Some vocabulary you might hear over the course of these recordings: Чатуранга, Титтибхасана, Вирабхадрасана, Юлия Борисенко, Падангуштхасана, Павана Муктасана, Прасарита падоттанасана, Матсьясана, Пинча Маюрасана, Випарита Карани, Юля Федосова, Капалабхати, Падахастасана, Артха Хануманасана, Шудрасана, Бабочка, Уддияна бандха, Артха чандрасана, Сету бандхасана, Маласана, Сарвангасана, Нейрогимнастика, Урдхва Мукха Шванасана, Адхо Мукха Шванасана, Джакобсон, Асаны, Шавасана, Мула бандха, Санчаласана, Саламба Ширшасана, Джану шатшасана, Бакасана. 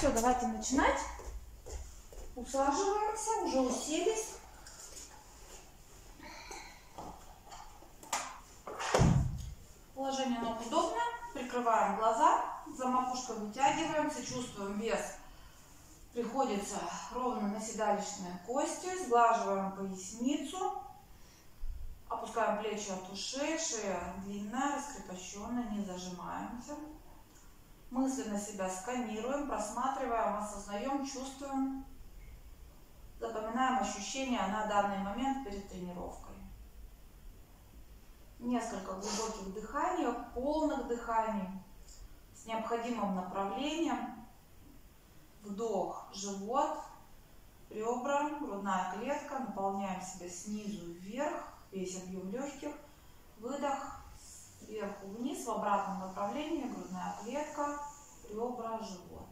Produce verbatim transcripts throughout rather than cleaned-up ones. Все, давайте начинать. Усаживаемся, уже уселись. Положение ног удобное. Прикрываем глаза, за макушкой вытягиваемся, чувствуем вес. Приходится ровно на седалищные кости, сглаживаем поясницу, опускаем плечи от ушей, шея длинная, раскрепощенная, не зажимаемся. Мысленно себя сканируем, просматриваем, осознаем, чувствуем, запоминаем ощущения на данный момент перед тренировкой. Несколько глубоких дыханий, полных дыханий, с необходимым направлением. Вдох, живот, ребра, грудная клетка. Наполняем себя снизу вверх, весь объем легких. Выдох, сверху вниз, в обратном направлении. Грудная клетка, ребра, живот.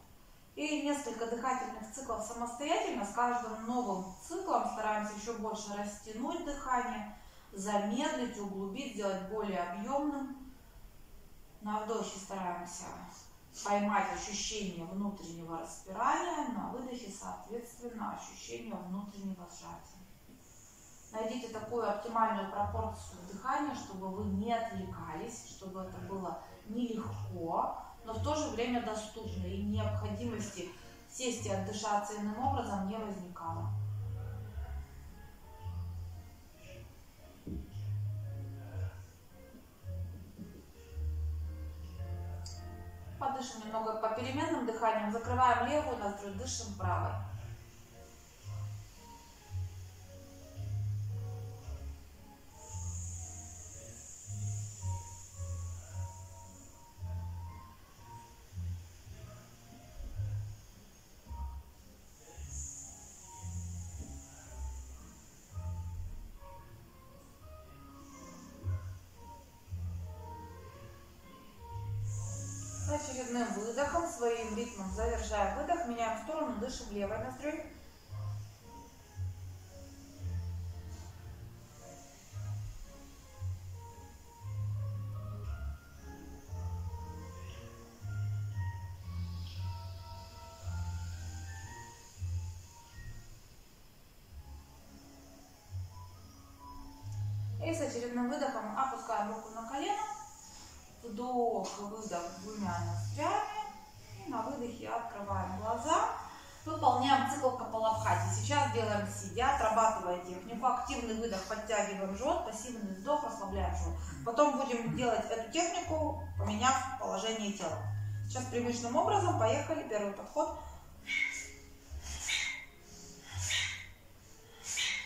И несколько дыхательных циклов самостоятельно. С каждым новым циклом стараемся еще больше растянуть дыхание, замедлить, углубить, сделать более объемным. На вдохе стараемся поймать ощущение внутреннего распирания, на выдохе, соответственно, ощущение внутреннего сжатия. Найдите такую оптимальную пропорцию дыхания, чтобы вы не отвлекались, чтобы это было нелегко, но в то же время доступно, и необходимости сесть и отдышаться иным образом не возникало. Подышим немного по переменным дыханиям, закрываем левую ноздрю, дышим правой. Очередным выдохом, своим ритмом завершая выдох, меняем сторону, дышим левой ноздрёй. И с очередным выдохом опускаем руку на колено. Вдох, выдох двумя ноздрями. И на выдохе открываем глаза. Выполняем цикл Капалабхати. Сейчас делаем сидя, отрабатывая технику. Активный выдох, подтягиваем живот. Пассивный вдох, расслабляем живот. Потом будем делать эту технику, поменяв положение тела. Сейчас привычным образом. Поехали. Первый подход.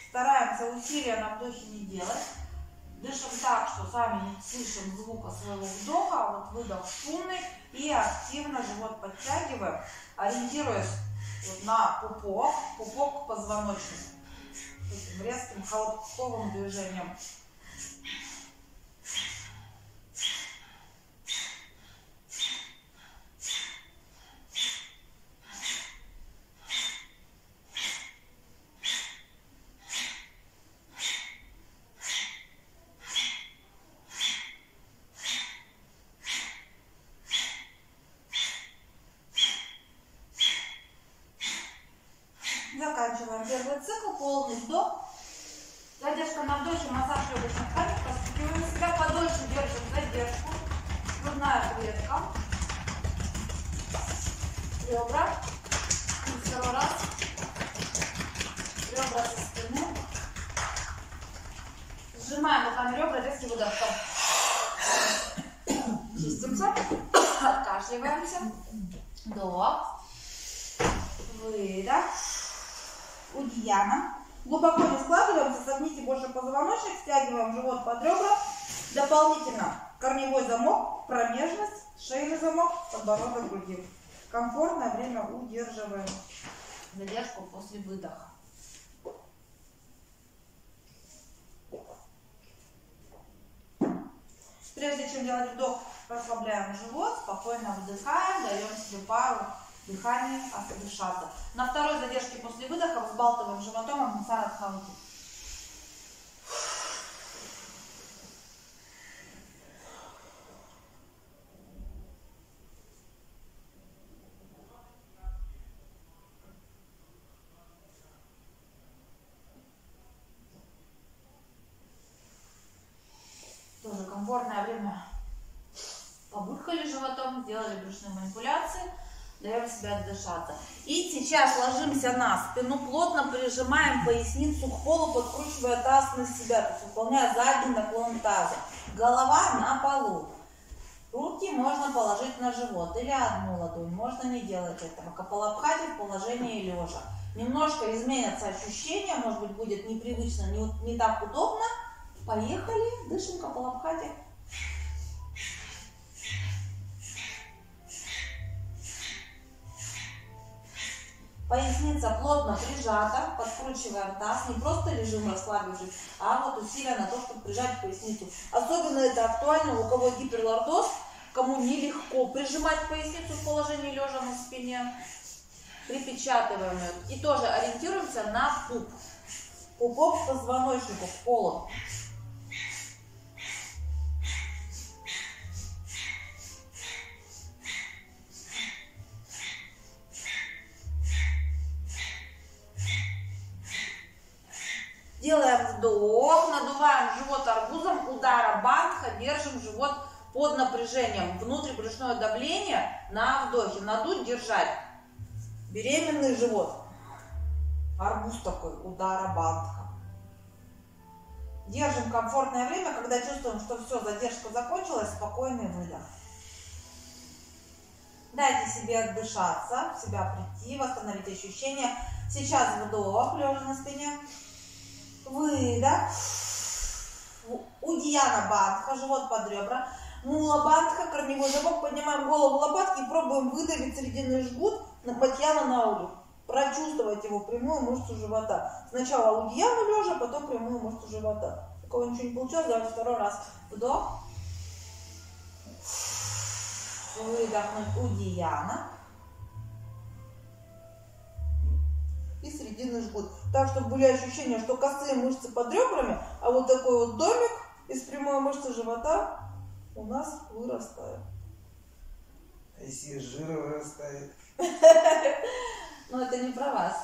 Стараемся усилия на вдохе не делать. Дышим так, что сами не слышим звука своего вдоха, а вот выдох шумный, и активно живот подтягиваем, ориентируясь вот на пупок, пупок к позвоночнику, этим резким холодковым движением. Заканчиваем первый цикл, полный вдох. Задержка на вдохе, массаж легочных тканей. Простукиваем себя, подольше держим задержку. Грудная клетка. Ребра. И второй раз. Ребра со спины. Сжимаем руками ребра, резкий выдох. Чистимся. Откашливаемся. Вдох. Выдох. Уддияна. Глубоко не складываемся, согните больше позвоночник, стягиваем живот под ребра. Дополнительно корневой замок, промежность, шейный замок, подбородок груди. Комфортное время удерживаем задержку после выдоха. Прежде чем делать вдох, расслабляем живот, спокойно вдыхаем, даем себе пару дыхание, отдышаться. На второй задержке после выдоха взбалтываем животом Агнисара дхаути. даем себя отдышаться. И сейчас ложимся на спину, плотно прижимаем поясницу к полу, подкручивая таз на себя, то есть выполняя задний наклон таза. Голова на полу. Руки можно положить на живот или одну ладонь. Можно не делать этого. Капалабхати в положении лежа. Немножко изменятся ощущения, может быть, будет непривычно, не, не так удобно. Поехали, дышим капалабхати. Поясница плотно прижата, подкручиваем таз, не просто лежим расслабившись, а вот усилия на то, чтобы прижать поясницу. Особенно это актуально у кого гиперлордоз, кому нелегко прижимать поясницу в положении лежа на спине. Припечатываем ее и тоже ориентируемся на пуп. Пупок к позвоночнику, к полу. Делаем вдох, надуваем живот арбузом, удара бандха, держим живот под напряжением. Внутрибрюшное давление на вдохе. Надуть, держать. Беременный живот. Арбуз такой, удара бандха. Держим комфортное время, когда чувствуем, что все, задержка закончилась, спокойный выдох. Дайте себе отдышаться, в себя прийти, восстановить ощущения. Сейчас вдох, лежа на спине. Выдох. Уддияна бандха, живот под ребра. Мула бандха, корневой замок. Поднимаем голову лопатки и пробуем выдавить срединный жгут на матьяну на улю. Прочувствовать его, прямую мышцу живота. Сначала уддияну лежа, потом прямую мышцу живота. У кого ничего не получилось, давайте второй раз. Вдох. Выдохнуть уддияна. И срединный жгут. Так, чтобы были ощущения, что косые мышцы под ребрами, а вот такой вот домик из прямой мышцы живота у нас вырастает. А если жир вырастает? Но это не про вас.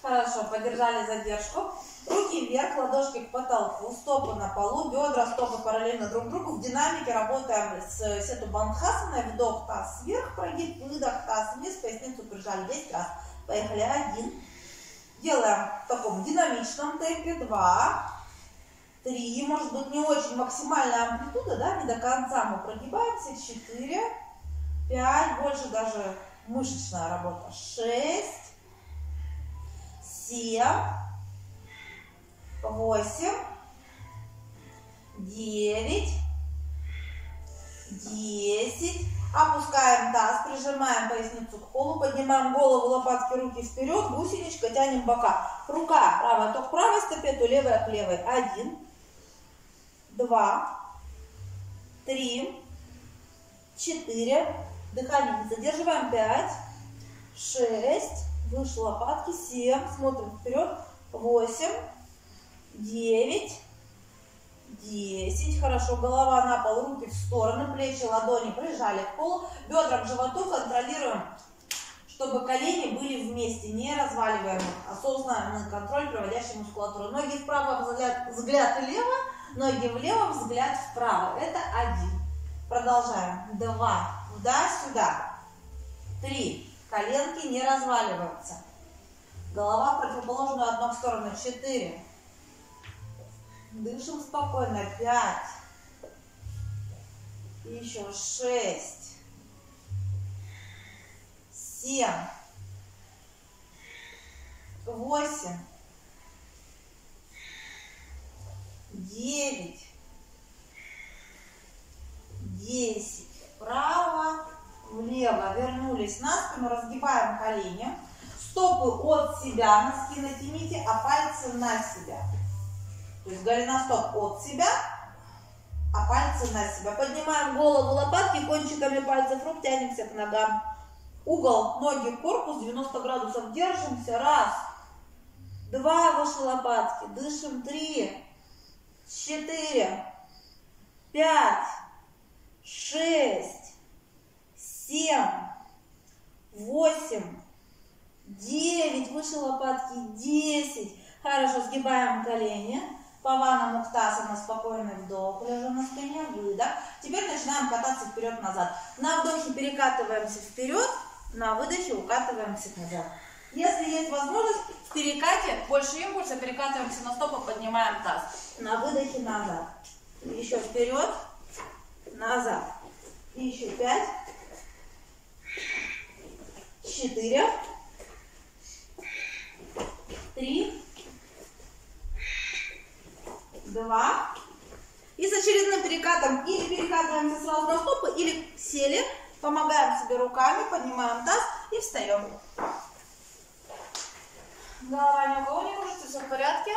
Хорошо, подержали задержку. Руки вверх, ладошки к потолку, стопы на полу, бедра, стопы параллельно друг другу. В динамике работаем с сету бандхасаной. Вдох, таз вверх, прогиб, выдох, таз вниз, поясницу прижали десять раз. Поехали, один. Делаем в таком динамичном темпе. Два, три, может быть, не очень максимальная амплитуда, да, не до конца мы прогибаемся. Четыре, пять, больше даже мышечная работа. Шесть, семь, восемь, девять, десять. Опускаем таз, прижимаем поясницу к полу, поднимаем голову, лопатки, руки вперед, гусеничка, тянем бока. Рука правая, то к правой стопе, то левая к левой. Один, два, три, четыре. Дыхание задерживаем. Пять, шесть, выше лопатки. Семь, смотрим вперед. Восемь, девять. десять. Хорошо. Голова на пол, руки в стороны, плечи, ладони прижали к полу, бедра к животу, контролируем, чтобы колени были вместе, не разваливаем их. Осознанный контроль, проводящий мускулатуру. Ноги вправо, взгляд, взгляд влево, ноги влево, взгляд вправо. Это один. Продолжаем. Два. Туда-сюда. Три. Коленки не разваливаются. Голова противоположную одну в сторону. Четыре. Дышим спокойно. Пять. Еще шесть. Семь. Восемь. Девять. Десять. Вправо, влево. Вернулись на спину. Разгибаем колени. Стопы от себя. Носки натяните, а пальцы на себя. То есть голеностоп от себя, а пальцы на себя. Поднимаем голову, лопатки, кончиками пальцев рук тянемся к ногам. Угол ноги, корпус девяносто градусов. Держимся. Раз, два, выше лопатки. Дышим. Три, четыре, пять, шесть, семь, восемь, девять, выше лопатки. Десять. Хорошо, сгибаем колени. Павана Муктасана, спокойный вдох, лежим на спине, выдох. Теперь начинаем кататься вперед-назад. На вдохе перекатываемся вперед, На выдохе укатываемся назад. Если есть возможность, в перекате больше импульса, перекатываемся на стопы, поднимаем таз. На выдохе назад. Еще вперед, назад. И еще пять, четыре, три, два. И с очередным перекатом или перекатываемся сразу на стопы, или сели, помогаем себе руками, поднимаем таз и встаем. Голова ни у кого не кружится, все в порядке.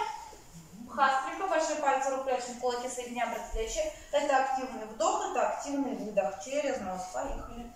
Бхастрика, большие пальцы рук прячем в кулаки, соединяем предплечья. Это активный вдох, это активный выдох через нос. Поехали.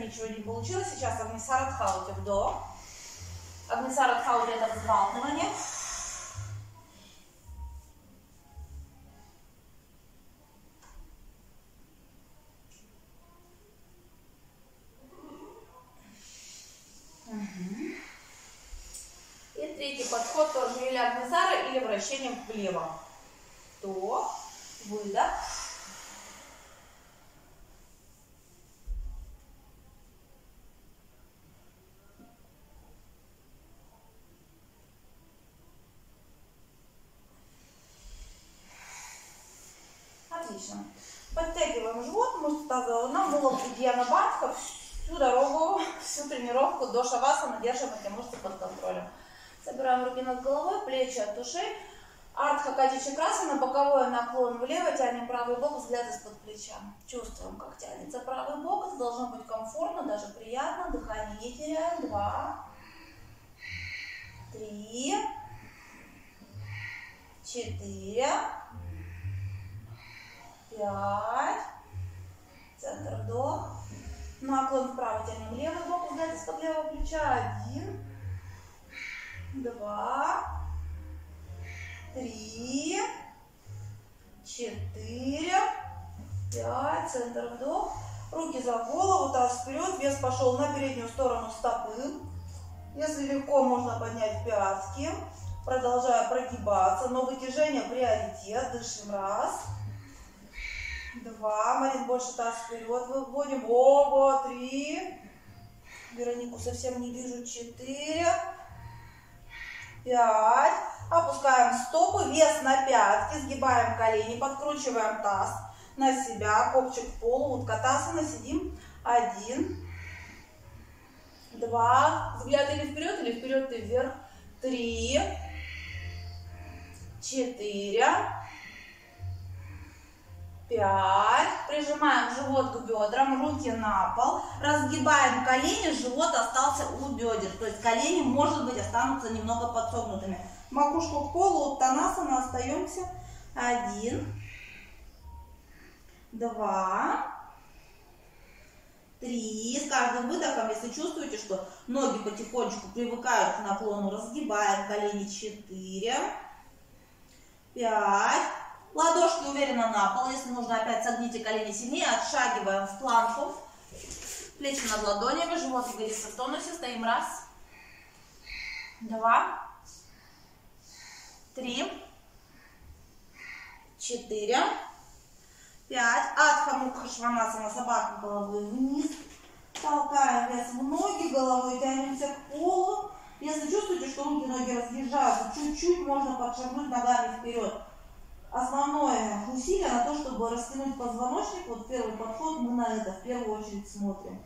Ничего не получилось. Сейчас Агнисара дхаути. Вдох. Агнисара дхаути — это взбалтывание. Угу. И третий подход тоже или Агнисара, или вращением влево. Вдох. Выдох. Подтягиваем живот, мышцы тазового дна, мула Уддияна бандха, всю дорогу, всю тренировку до шавасана держим эти мышцы под контролем. Собираем руки над головой, плечи от ушей. Артха Кадичи красана, боковой наклон влево, тянем правый бок, взгляд из-под плеча. Чувствуем, как тянется правый бок, это должно быть комфортно, даже приятно, дыхание не теряем. Два, три, четыре. Пять. Центр вдох. Наклон вправо тянем левый бок, взгляд из-под левого плеча. Один. Два. Три. Четыре. Пять. Центр вдох. Руки за голову, таз вперед. Вес пошел на переднюю сторону стопы. Если легко, можно поднять пятки. Продолжая прогибаться, но вытяжение приоритет. Дышим. Раз. Два. Марин, больше таз вперед выводим. Ого. Три. Веронику совсем не вижу. Четыре. Пять. Опускаем стопы. Вес на пятки. Сгибаем колени. Подкручиваем таз на себя. Копчик к полу. Вот катасана. Сидим. Один. Два. Взгляд или вперед, или вперед и вверх. Три. Четыре. Пять. Прижимаем живот к бедрам, руки на пол. Разгибаем колени, живот остался у бедер. То есть колени, может быть, останутся немного подсогнутыми. Макушку к полу, Уттрасана, остаемся. Один. Два. Три. С каждым выдохом, если чувствуете, что ноги потихонечку привыкают к наклону, разгибаем колени. Четыре. Пять. Ладошки уверенно на пол, если нужно, опять согните колени сильнее, отшагиваем в планку, плечи над ладонями, живот двигается в тонусе, стоим раз, два, три, четыре, пять, пять. Адхо Мукха Шванасана. Собака головой вниз. Толкаем вес в ноги, головой тянемся к полу. Если чувствуете, что руки и ноги разъезжаются, чуть-чуть можно подшагнуть ногами вперед. Основное усилие на то, чтобы растянуть позвоночник. Вот первый подход мы на это в первую очередь смотрим.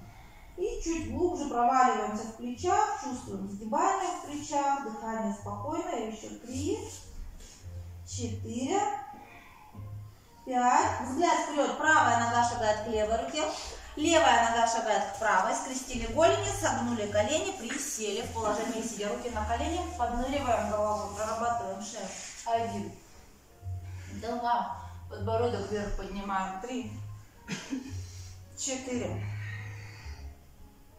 И чуть глубже проваливаемся в плечах, чувствуем сгибание в плечах, дыхание спокойное. Еще три, четыре, пять. Взгляд вперед. Правая нога шагает к левой руке. Левая нога шагает к правой. Скрестили голени, согнули колени, присели в положении сидя. Руки на коленях, подныриваем голову, прорабатываем шею. Один, два. Подбородок вверх поднимаем. Три, четыре,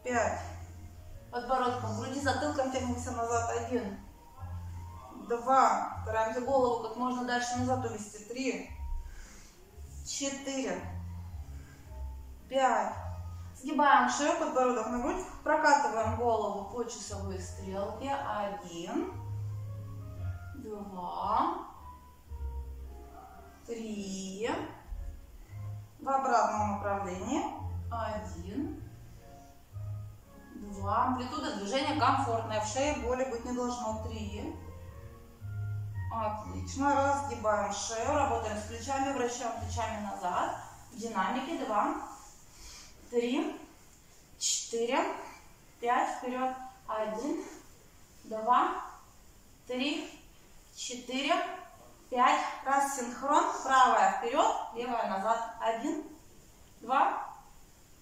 пять. Подбородком в груди, затылком тянемся назад. Один, два. Стараемся голову как можно дальше назад увести. Три, четыре, пять. Сгибаем шею, подбородок на грудь. Прокатываем голову по часовой стрелке. Один, два, три. В обратном направлении. Один, два. Амплитуда движения комфортная. В шее боли быть не должно. Три. Отлично. Раз. Сгибаем шею. Работаем с плечами. Вращаем плечами назад. В динамике. Два. Три, четыре, пять, вперед, один, два, три, четыре, пять, раз синхрон, правая вперед, левая назад, один, два,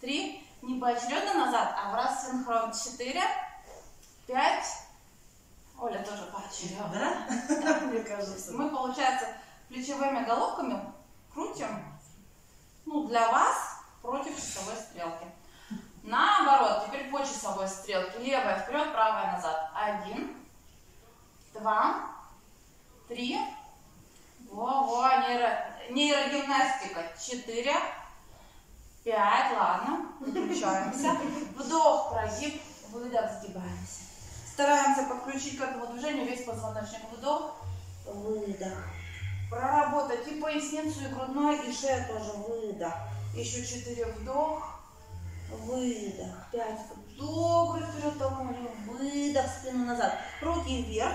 три, не поочередно назад, а в раз синхрон, четыре, пять, Оля тоже поочередно, да? Да, мне кажется. Мы, получается, плечевыми головками крутим, ну, для вас, против часовой стрелки. Наоборот, теперь по часовой стрелке. Левая вперед, правая назад. Один, два, три. Во-во, нейро... нейрогимнастика. Четыре, пять. Ладно, включаемся. Вдох, прогиб, выдох, сгибаемся. Стараемся подключить к этому движению весь позвоночник. Вдох, выдох. Проработать и поясницу, и грудной, и шею тоже. Выдох. Еще четыре, вдох, выдох, пять, вдох, вперед, толкнули, выдох, спину назад, руки вверх.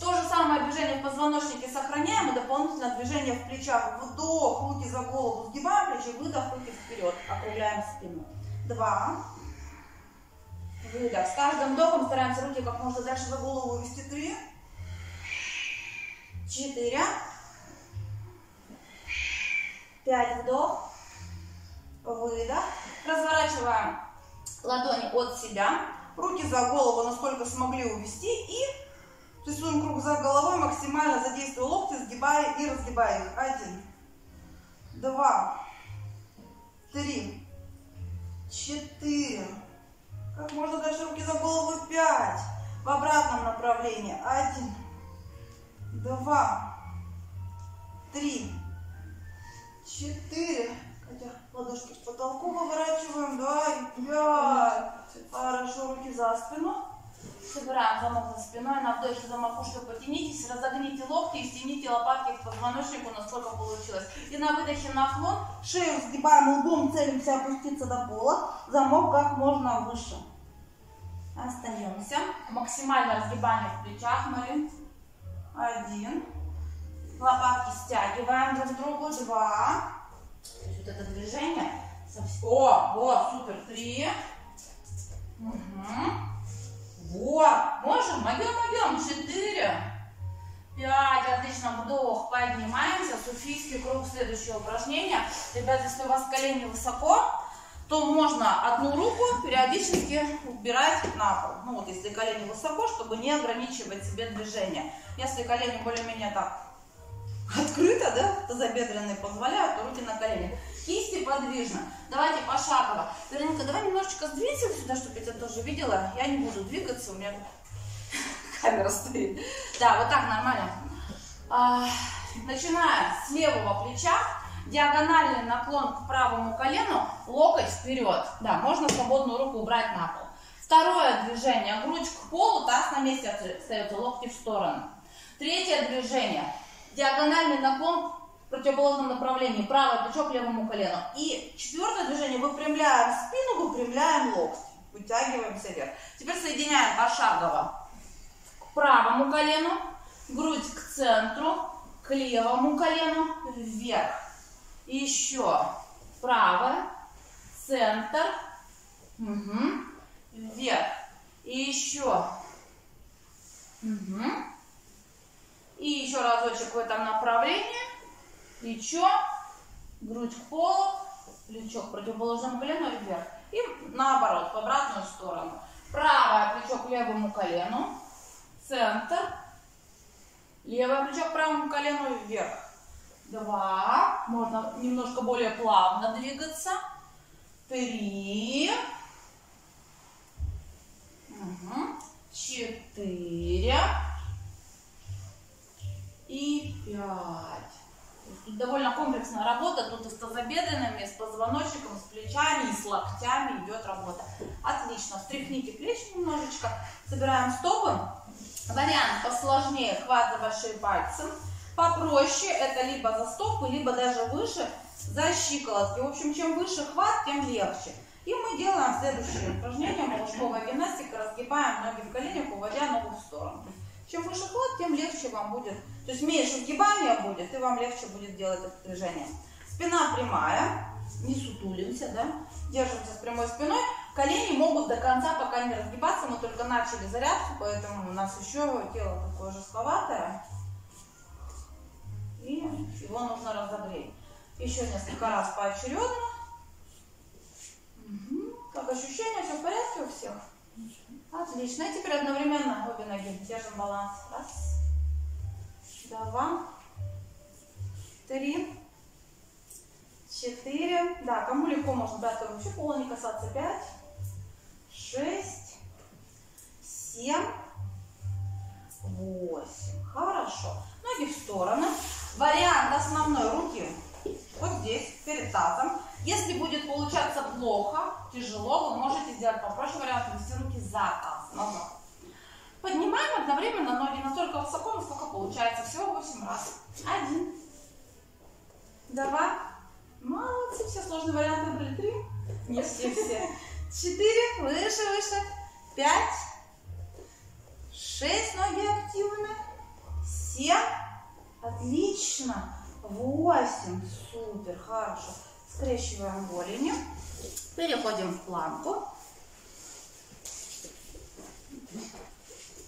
То же самое движение в позвоночнике сохраняем и дополнительное движение в плечах. Вдох, руки за голову сгибаем, плечи, выдох, руки вперед, округляем спину. Два, выдох. С каждым вдохом стараемся руки как можно дальше за голову увести. Три, четыре, пять, вдох. Выдох. Разворачиваем ладони от себя. Руки за голову, насколько смогли увести. И рисуем круг за головой. Максимально задействуя локти, сгибая и разгибая их. Один. Два. Три. Четыре. Как можно дальше руки за голову. Пять. В обратном направлении. Один. Два. Три. Четыре. Ладошки к потолку выворачиваем. Два и пять. Хорошо, руки за спину. Собираем замок за спиной. На вдохе за макушкой потянитесь. Разогните локти и стяните лопатки к позвоночнику, насколько получилось. И на выдохе наклон. Шею сгибаем лбом, целимся опуститься до пола. Замок как можно выше. Остаемся. Максимальное разгибание в плечах. Мы. Один. Лопатки стягиваем друг к другу. Два. То есть вот это движение. О, вот, супер. Три. Угу. Вот. Можем? Могем, могем. Четыре. Пять. Отлично. Вдох. Поднимаемся. Суфийский круг. Следующее упражнение. Ребята, если у вас колени высоко, то можно одну руку периодически убирать на пол. Ну вот, если колени высоко, чтобы не ограничивать себе движение. Если колени более-менее так... открыто, да, тазобедренные позволяют, руки на коленях. Кисти подвижно. Давайте пошагово. Вероника, давай немножечко сдвинься сюда, чтобы я тебя тоже видела. Я не буду двигаться, у меня камера стоит. Да, вот так нормально. А, начиная с левого плеча, диагональный наклон к правому колену, локоть вперед. Да, можно свободную руку убрать на пол. Второе движение. Грудь к полу, таз на месте остается, локти в сторону. Третье движение. Диагональный наклон в противоположном направлении, правое плечо к левому колену. И четвертое движение, выпрямляем спину, выпрямляем локти, вытягиваемся вверх. Теперь соединяем пошагово к правому колену, грудь к центру, к левому колену, вверх. И еще правое, центр, угу, вверх. И еще, угу. И еще разочек в этом направлении. Плечо, грудь к полу, плечо к противоположному колену и вверх. И наоборот, в обратную сторону. Правое плечо к левому колену, центр. Левое плечо к правому колену и вверх. Два. Можно немножко более плавно двигаться. Три. Угу. Четыре. И пять. Тут довольно комплексная работа. Тут и с тазобедренными, и с позвоночником, с плечами, и с локтями идет работа. Отлично. Встряхните плечи немножечко. Собираем стопы. Вариант посложнее — хват за большие пальцы. Попроще — это либо за стопы, либо даже выше, за щиколотки. В общем, чем выше хват, тем легче. И мы делаем следующее упражнение. Малышковая гимнастика. Разгибаем ноги в коленях, уводя ногу в сторону. Чем выше хват, тем легче вам будет. То есть меньше сгибания будет, и вам легче будет делать это движение. Спина прямая. Не сутулимся, да? Держимся с прямой спиной. Колени могут до конца пока не разгибаться, мы только начали зарядку, поэтому у нас еще тело такое жестковатое, и его нужно разогреть. Еще несколько раз поочередно. Угу. Как ощущение, все в порядке у всех? Отлично. И теперь одновременно обе ноги держим баланс. Раз, два, три, четыре. Да, кому легко, можно брать вообще пола не касаться. Пять. шесть, семь, восемь. Хорошо. Ноги в стороны. Вариант основной — руки вот здесь, перед тазом. Если будет получаться плохо, тяжело, вы можете сделать попроще вариант — вести руки за таз, назад. Поднимаем одновременно ноги настолько высоко, насколько получается. Всего восемь раз. Один, два. Молодцы, все сложные варианты были. Три. Не все, все. Четыре. Выше, выше. Пять. Шесть. Ноги активны. Семь. Отлично. Восемь. Супер. Хорошо. Скрещиваем голени. Переходим в планку.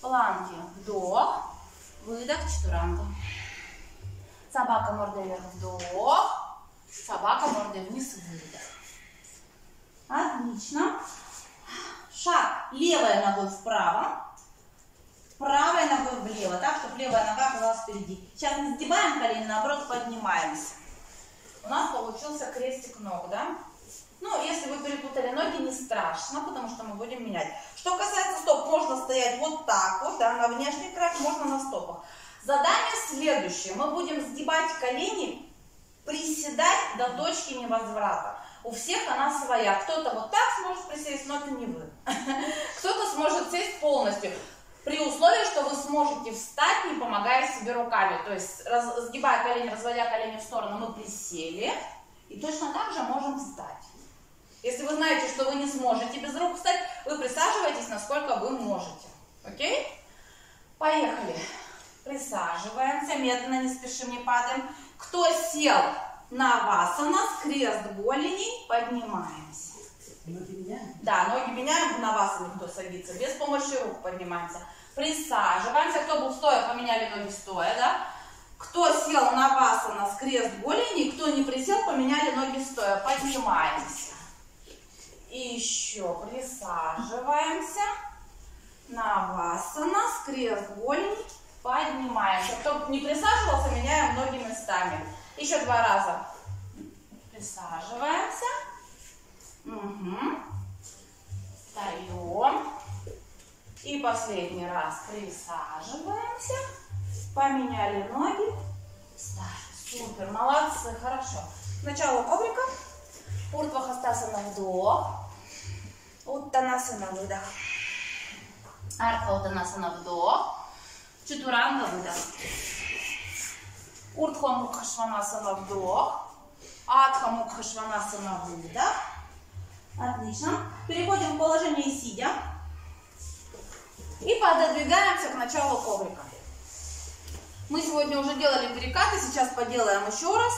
Планки. Вдох. Выдох. Чатуранга. Собака мордой вверх. Вдох. Собака мордой вниз, выдох. Отлично. Шаг левой ногой вправо, правой ногой влево, так, чтобы левая нога оказалась впереди. Сейчас не сгибаем колени, наоборот, поднимаемся. У нас получился крестик ног, да? Ну, если вы перепутали ноги, не страшно, потому что мы будем менять. Что касается стоп, можно стоять вот так вот, да, на внешний край, можно на стопах. Задание следующее. Мы будем сгибать колени, приседать до точки невозврата. У всех она своя. Кто-то вот так сможет присесть, но это не вы. Кто-то сможет сесть полностью, при условии, что вы сможете встать, не помогая себе руками. То есть, раз, сгибая колени, разводя колени в сторону, мы присели. И точно так же можем встать. Если вы знаете, что вы не сможете без рук встать, вы присаживаетесь, насколько вы можете. Окей? Поехали. Присаживаемся, медленно, не спешим, не падаем. Кто сел на васана, скрест голеней, поднимаемся. Ноги меняем? Да, ноги меняем на васану, кто садится. Без помощи рук поднимаемся. Присаживаемся. Кто был стоя, поменяли ноги стоя, да? Кто сел на васана, скрест голеней, кто не присел, поменяли ноги стоя. Поднимаемся. И еще присаживаемся. На васана, скрест голеней. Поднимаемся. Кто не присаживался, меняем ноги местами. Еще два раза. Присаживаемся. Угу. Встаем. И последний раз. Присаживаемся. Поменяли ноги. Встали. Супер. Молодцы. Хорошо. Сначала коврика. Урдхвахастасана, вдох. Уттанасана, выдох. Артха Уттанасана, вдох. Чатуранга, выдох. Урдхва Мукха Шванасана вдох. Адхо Мукха Шванасана выдох. Отлично. Переходим в положение сидя. И пододвигаемся к началу коврика. Мы сегодня уже делали перекаты, сейчас поделаем еще раз.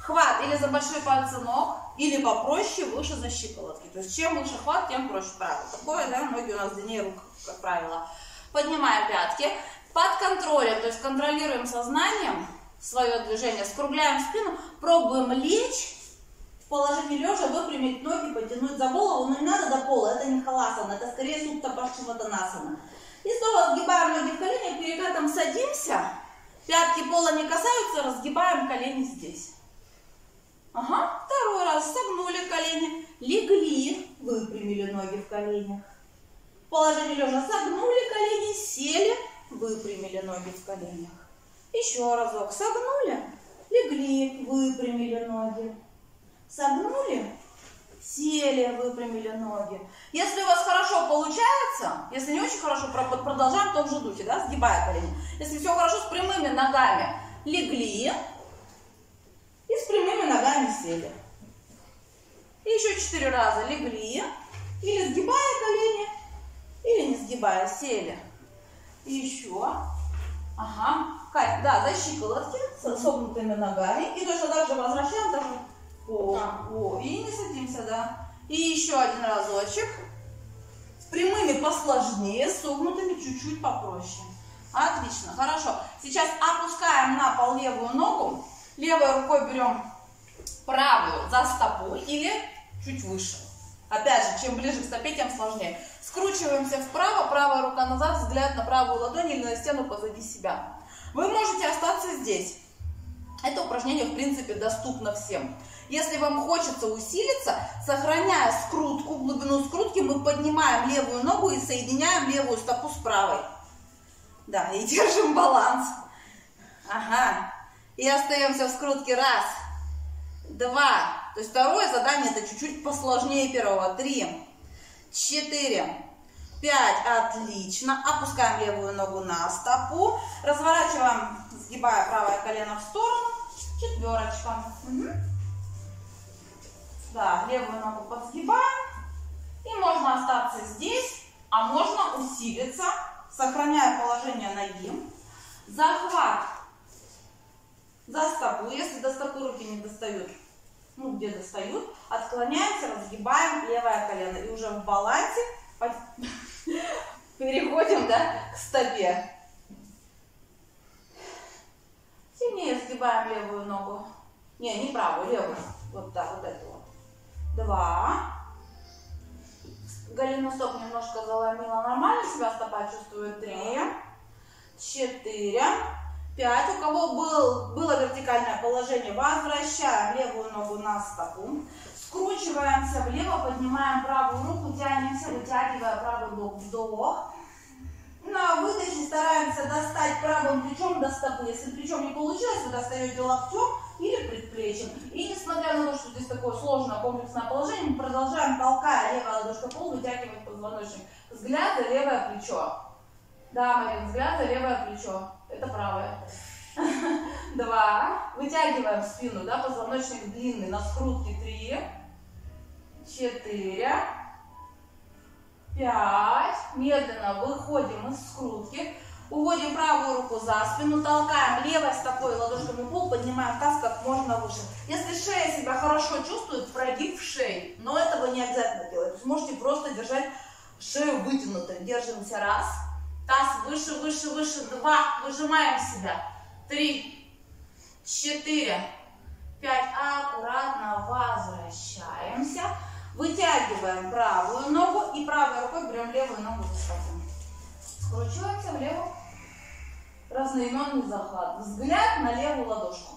Хват или за большой пальцы ног, или попроще, выше за щиколотки. То есть чем выше хват, тем проще. Правило такое, да, ноги у нас длиннее рук, как правило. Поднимаем пятки. Под контролем, то есть контролируем сознанием свое движение. Скругляем спину, пробуем лечь в положении лежа, выпрямить ноги, потянуть за голову. Но не надо до пола, это не халасана, это скорее сутта паршва танасана. И снова сгибаем ноги в колени, перекатом садимся, пятки пола не касаются, разгибаем колени здесь. Ага, второй раз согнули колени, легли, выпрямили ноги в коленях. В положении лежа согнули колени, сели, выпрямили ноги в коленях. Еще разок согнули, легли, выпрямили ноги. Согнули, сели, выпрямили ноги. Если у вас хорошо получается, если не очень хорошо, продолжаем в том же духе, да, сгибая колени. Если все хорошо, с прямыми ногами легли и с прямыми ногами сели. И еще четыре раза легли, или сгибая колени, или не сгибая, сели. И еще. Ага. Кать, да, за щиколотки с согнутыми ногами. И точно так же возвращаем даже. О, да. О, и не садимся, да. И еще один разочек. С прямыми посложнее, с согнутыми чуть-чуть попроще. Отлично, хорошо. Сейчас опускаем на пол левую ногу. Левой рукой берем правую за стопу или чуть выше. Опять же, чем ближе к стопе, тем сложнее. Скручиваемся вправо, правая рука назад, взгляд на правую ладонь или на стену позади себя. Вы можете остаться здесь. Это упражнение, в принципе, доступно всем. Если вам хочется усилиться, сохраняя скрутку, глубину скрутки, мы поднимаем левую ногу и соединяем левую стопу с правой. Да, и держим баланс. Ага. И остаемся в скрутке. Раз, два. То есть второе задание это чуть-чуть посложнее первого. Три, четыре, пять. Отлично. Опускаем левую ногу на стопу. Разворачиваем, сгибая правое колено в сторону. Четверочка. Угу. Да, левую ногу подсгибаем. И можно остаться здесь, а можно усилиться, сохраняя положение ноги. Захват. За стопу, если до стопы руки не достают, ну где достают, отклоняемся, разгибаем левое колено. И уже в балансе переходим, да, к стопе. Сильнее сгибаем левую ногу. Не, не правую, левую. Вот так, вот эту вот. Два. Голеностопный стоп немножко заломила. Нормально себя стопа чувствует. Три. Четыре. пять. У кого был, было вертикальное положение, возвращаем левую ногу на стопу. Скручиваемся влево, поднимаем правую руку, тянемся, вытягивая правый бок. Вдох. На выдохе стараемся достать правым плечом до стопы. Если плечом не получилось, вы достаете локтем или предплечьем. И несмотря на то, что здесь такое сложное комплексное положение, мы продолжаем, толкая левая ладошка пол, вытягивать позвоночник. Взгляд за левое плечо. Да, Марин, взгляд за левое плечо. Это правое. Два. Вытягиваем спину, да, позвоночник длинный, на скрутке. Три. Четыре. Пять. Медленно выходим из скрутки. Уводим правую руку за спину, толкаем левой стопой, ладошками пол, поднимаем таз как можно выше. Если шея себя хорошо чувствует, прогиб в шее. Но этого не обязательно делать. Можете просто держать шею вытянутой. Держимся. Раз. Таз выше, выше, выше. Два. Выжимаем себя. Три. Четыре. Пять. Аккуратно возвращаемся. Вытягиваем правую ногу и правой рукой берем левую ногу за стопу. Скручиваемся влево. Разноименный захват. Взгляд на левую ладошку.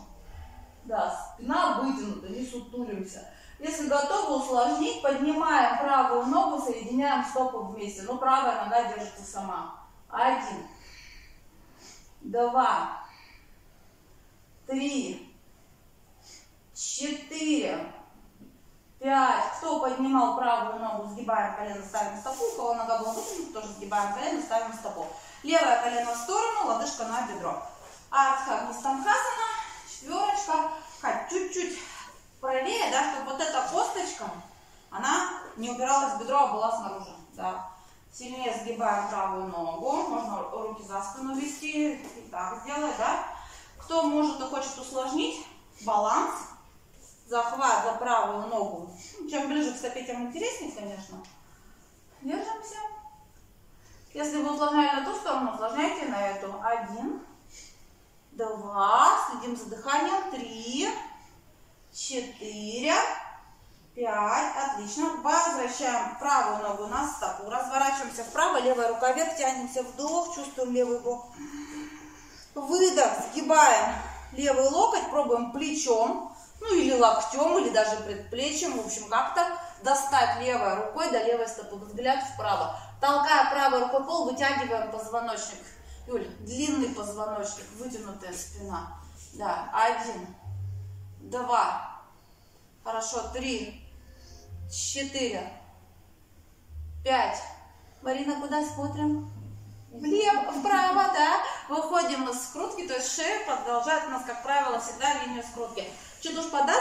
Да, спина вытянута, не сутулимся. Если готовы усложнить, поднимаем правую ногу, соединяем стопы вместе. Но правая нога держится сама. Один. Два. Три. Четыре. Пять. Кто поднимал правую ногу, сгибаем колено, ставим стопу. У кого нога была вытянута, тоже сгибаем колено, ставим стопу. Левое колено в сторону, лодыжка на бедро. Артха Кадичи. Четверочка. Хоть чуть-чуть правее, да, чтобы вот эта косточка, она не убиралась в бедро, а была снаружи. Да. Сильнее сгибаем правую ногу. Можно руки за спину вести. И так сделать, да. Кто может и хочет усложнить баланс, захват за правую ногу. Чем ближе к стопе, тем интереснее, конечно. Держимся. Если вы усложняли на ту сторону, усложняйте на эту. Один. Два. Следим за дыханием. Три. Четыре. Пять. Отлично. Возвращаем правую ногу на стопу. Разворачиваемся вправо. Левая рука вверх. Тянемся вдох. Чувствуем левый бок. Выдох. Сгибаем левый локоть. Пробуем плечом. Ну или локтем. Или даже предплечьем. В общем, как-то достать левой рукой до левой стопы. Взгляд вправо. Толкая правой рукой пол, вытягиваем позвоночник. Юль, длинный позвоночник, вытянутая спина. Да, один, два, хорошо, три, четыре, пять. Марина, куда смотрим? Влево, вправо, да. Выходим из скрутки, то есть шея продолжает у нас, как правило, всегда линию скрутки. Чатуранга,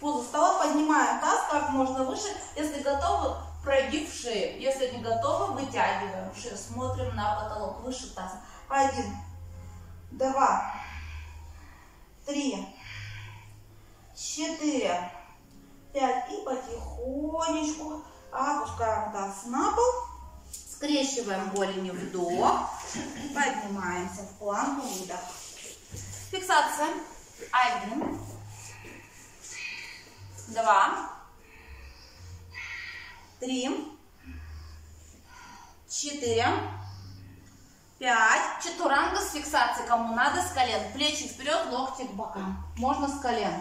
позу стола, поднимаем таз как можно выше, если готовы. Прогиб в шею. Если не готовы, вытягиваем шею. Смотрим на потолок. Выше таза. Один. Два. Три. Четыре. Пять. И потихонечку опускаем таз на пол. Скрещиваем голени, вдох. Поднимаемся в планку, выдох. Фиксация. Один. Два. Три, четыре, пять. Чатуранга с фиксацией. Кому надо, с колен. Плечи вперед, локти к бокам. Можно с колен.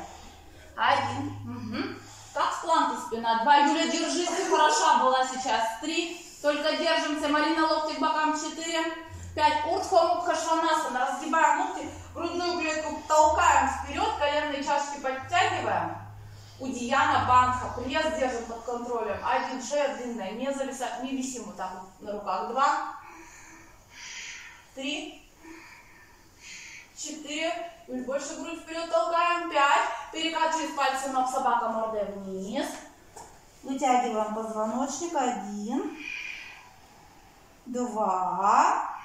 Один. Угу. Как в планке спина. Два. Юля, держись. Ты хороша была сейчас. Три. Только держимся. Марина, локти к бокам. Четыре. Пять. Урдхва Мукха Шванасана. Разгибаем локти. Грудную клетку толкаем вперед. Коленные чашки подтягиваем. Уддияна бандха. Пресс держим под контролем. Один. Шея длинная. Не зависать, не висим вот так вот на руках. Два. Три. Четыре. Чуть больше грудь вперед толкаем. Пять. Перекачиваем пальцы ног собака мордой вниз. Вытягиваем позвоночник. Один. Два.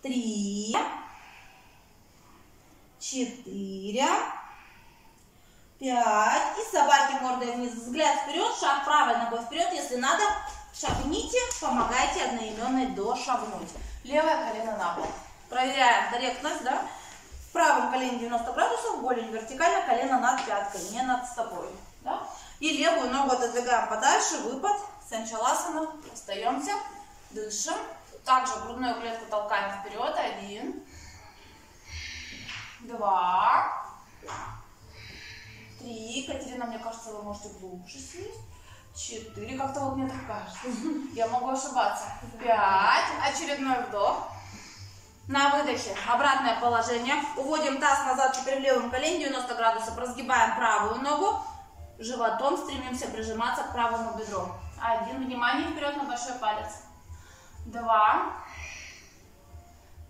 Три. Четыре. Пять. И собаки мордой вниз. Взгляд вперед, шаг правой ногой вперед. Если надо, шагните, помогайте одноименной дошагнуть. Левое колено на пол. Проверяем корректность, да? В правом колене девяносто градусов, голень вертикально, колено над пяткой, не над собой. Да? И левую ногу отодвигаем подальше, выпад, санчаласана. Остаемся, дышим. Также грудную клетку толкаем вперед. Один. Два. Три. Катерина, мне кажется, вы можете глубже сесть. Четыре. Как-то вот мне так кажется. Я могу ошибаться. Пять. Очередной вдох. На выдохе. Обратное положение. Уводим таз назад, теперь в левом колене девяносто градусов. Разгибаем правую ногу. Животом стремимся прижиматься к правому бедру. Один. Внимание вперед на большой палец. Два.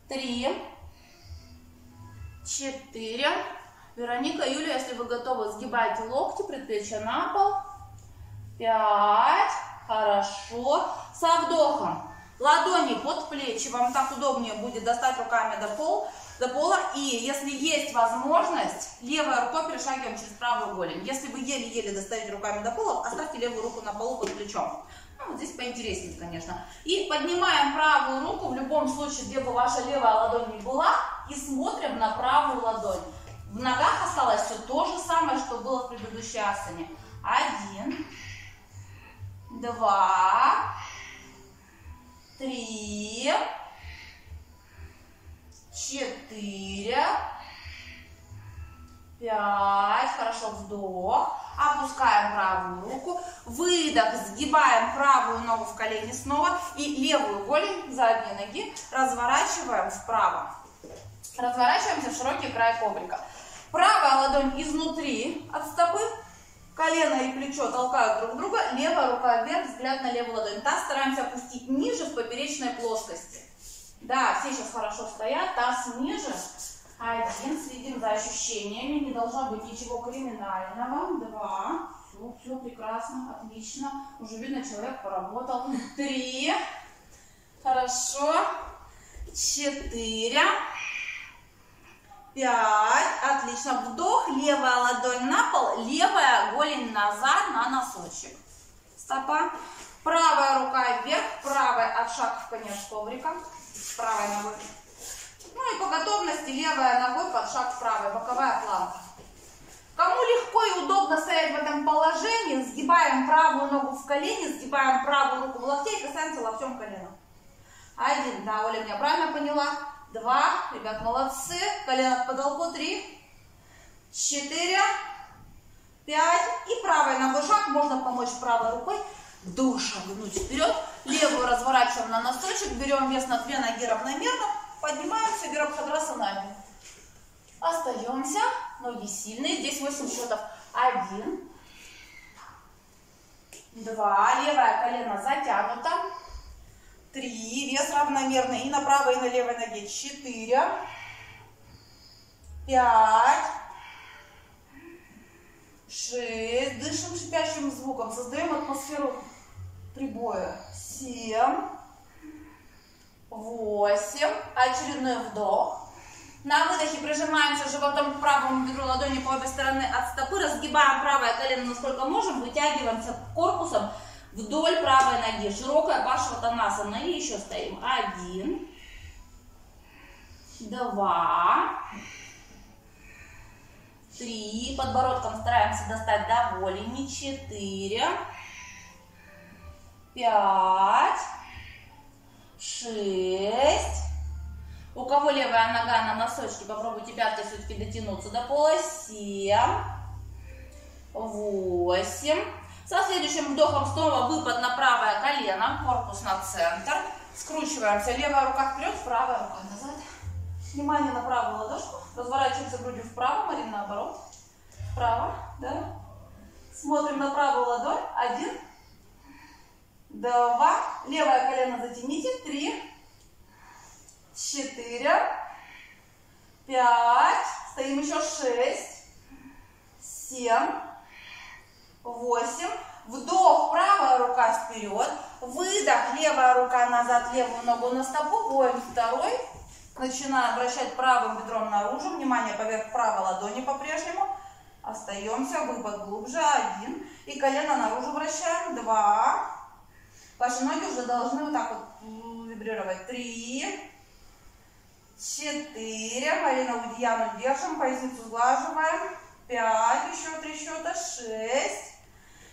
Три. Четыре. Вероника, Юлия, если вы готовы, сгибайте локти, предплечья на пол. Пять. Хорошо. Со вдохом. Ладони под плечи. Вам так удобнее будет достать руками до пола. До пола. И если есть возможность, левой рукой перешагиваем через правую голень. Если вы еле-еле достаете руками до пола, оставьте левую руку на полу под плечом. Ну, вот здесь поинтереснее, конечно. И поднимаем правую руку, в любом случае, где бы ваша левая ладонь не была, и смотрим на правую ладонь. В ногах осталось все то же самое, что было в предыдущей асане. Один, два, три, четыре, пять. Хорошо, вдох. Опускаем правую руку. Выдох. Сгибаем правую ногу в колени снова. И левую голень задней ноги разворачиваем вправо. Разворачиваемся в широкий край коврика. Правая ладонь изнутри от стопы, колено и плечо толкают друг друга, левая рука вверх, взгляд на левую ладонь. Таз стараемся опустить ниже в поперечной плоскости. Да, все сейчас хорошо стоят, таз ниже. Один, следим за ощущениями, не должно быть ничего криминального. Два, все, все прекрасно, отлично. Уже видно, человек поработал. Три, хорошо. Четыре, пять, отлично. Вдох, левая ладонь на пол, левая голень назад на носочек. Стопа. Правая рука вверх, правая от шага в конец коврика, правой ногой. Ну и по готовности левая ногой под шаг вправо, боковая планка. Кому легко и удобно стоять в этом положении, сгибаем правую ногу в колени, сгибаем правую руку в локте и касаемся локтем колена. Один, да, Оля меня правильно поняла. Два, ребят, молодцы. Колено к потолку. Три, четыре, пять. И правой ногой шаг, можно помочь правой рукой. Вдох, шагнуть вперед. Левую разворачиваем на носочек, берем вес на две ноги равномерно. Поднимаемся, вирабхадрасана. Остаемся. Ноги сильные. Здесь восемь счетов. Один. Два. Левое колено затянуто. Три. Вес равномерный и на правой, и на левой ноге. Четыре. Пять. Шесть. Дышим шипящим звуком. Создаем атмосферу прибоя. Семь. Восемь. Очередной вдох. На выдохе прижимаемся животом к правому бедру, ладони по обе стороны от стопы. Разгибаем правое колено насколько можем. Вытягиваемся корпусом вдоль правой ноги. Широкая Паршва танасана. И еще стоим. Один. Два. Три. Подбородком стараемся достать до голени. Четыре. Пять. Шесть. У кого левая нога на носочке, попробуйте пяткой все-таки дотянуться до пола. Семь. Восемь. Со следующим вдохом снова выпад на правое колено, корпус на центр. Скручиваемся. Левая рука вперед, правая рука назад. Внимание на правую ладошку. Разворачиваемся грудью вправо, Марина наоборот. Вправо, да. Смотрим на правую ладонь. Один. Два. Левое колено затяните. Три. Четыре. Пять. Стоим еще. Шесть. Семь. Восемь. Вдох. Правая рука вперед. Выдох. Левая рука назад. Левую ногу на стопу. Воин второй. Начинаем вращать правым бедром наружу. Внимание поверх правой ладони по-прежнему. Остаемся. Выпад глубже. Один. И колено наружу вращаем. Два. Ваши ноги уже должны вот так вот вибрировать. Три. Четыре. Марина, Уддияну держим. Поясницу сглаживаем. Пять. Еще три счета. Шесть.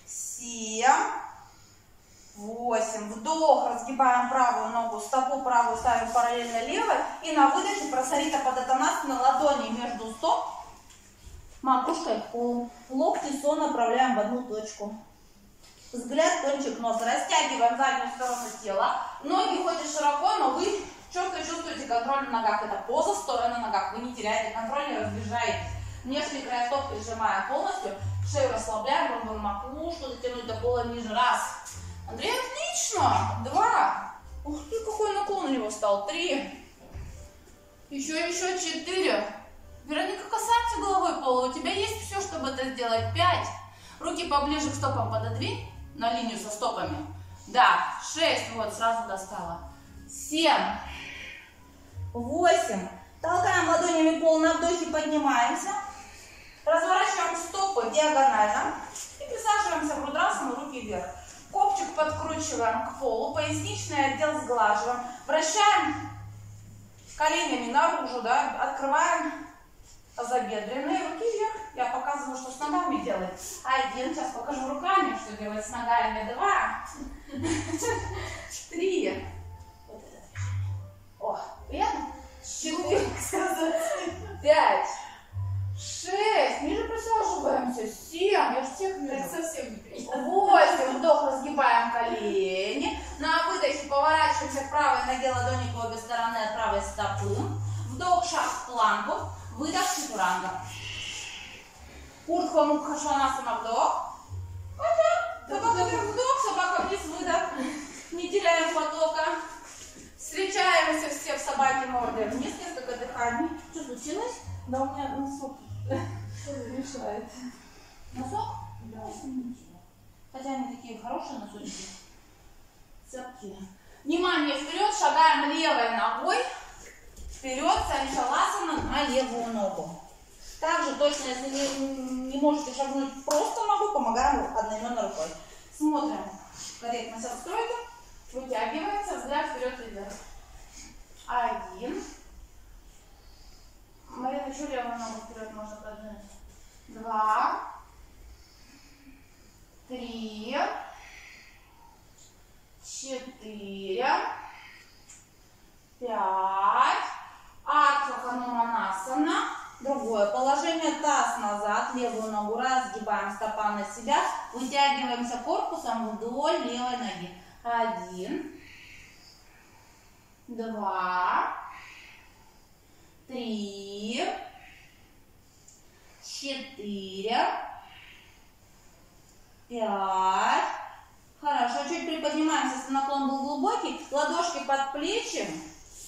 Семь. Восемь. Вдох. Разгибаем правую ногу. Стопу правую ставим параллельно левой. И на выдохе прасарита падоттанасана. Ладони между стоп. Макушкой к полу. Локти со направляем в одну точку. Взгляд, кончик носа. Растягиваем заднюю сторону тела. Ноги ходят широко, но вы четко чувствуете контроль на ногах. Это поза, стороны на ногах. Вы не теряете контроль, не разбежаетесь. Внешний край стоп прижимаем полностью. Шею расслабляем, робим макушку, затянуть до пола ниже. Раз. Андрей, отлично. Два. Ух ты, какой наклон у него стал. Три. Еще, еще. Четыре. Вероника, касайся головой пола. У тебя есть все, чтобы это сделать. Пять. Руки поближе к стопам пододвинь. На линию со стопами. Да, шесть, вот, сразу достала. семь, восемь. Толкаем ладонями пол на вдохе, поднимаемся. Разворачиваем стопы диагонально. И присаживаемся в Урдхвасану, руки вверх. Копчик подкручиваем к полу, поясничный отдел сглаживаем. Вращаем коленями наружу, да, открываем тазобедренные, руки вверх. Я показываю, что с ногами делать. Один. Сейчас покажу руками, что делать с ногами. Два. Три. Вот это. О, приятно. Четыре. Пять. Шесть. Ниже присаживаемся. Семь. Я же всех вижу. Это совсем неприятно. Восемь. Вдох. Разгибаем колени. На выдохе поворачиваемся к правой ноге, ладони по обе стороны от правой стопы. Вдох. Шаг в планку. Выдох. Чатуранга. Урдхва Мукха Шванасана, вдох. Собака вверх, вдох, собака вниз, выдох. Не теряем потока. Встречаемся все в собаке. Да, у меня носок мешает. Носок? Да. Хотя они такие хорошие носочки. Цепкие. Внимание, вперед, шагаем левой ногой. Вперед, санчаласана на левую ногу. Также точно, если не, не можете шагнуть просто ногу, помогаем одноименно рукой. Смотрим. Корректно сейчас стройка. Вытягивается, взгляд вперед-вверх. Один. Марина, что левую ногу вперед можно продвинуть? Два. Три. Четыре. Пять. Артха Хануманасана. Другое положение. Таз назад. Левую ногу разгибаем, стопа на себя. Вытягиваемся корпусом вдоль левой ноги. Один. Два. Три. Четыре. Пять. Хорошо. Чуть приподнимаемся, если наклон был глубокий. Ладошки под плечи.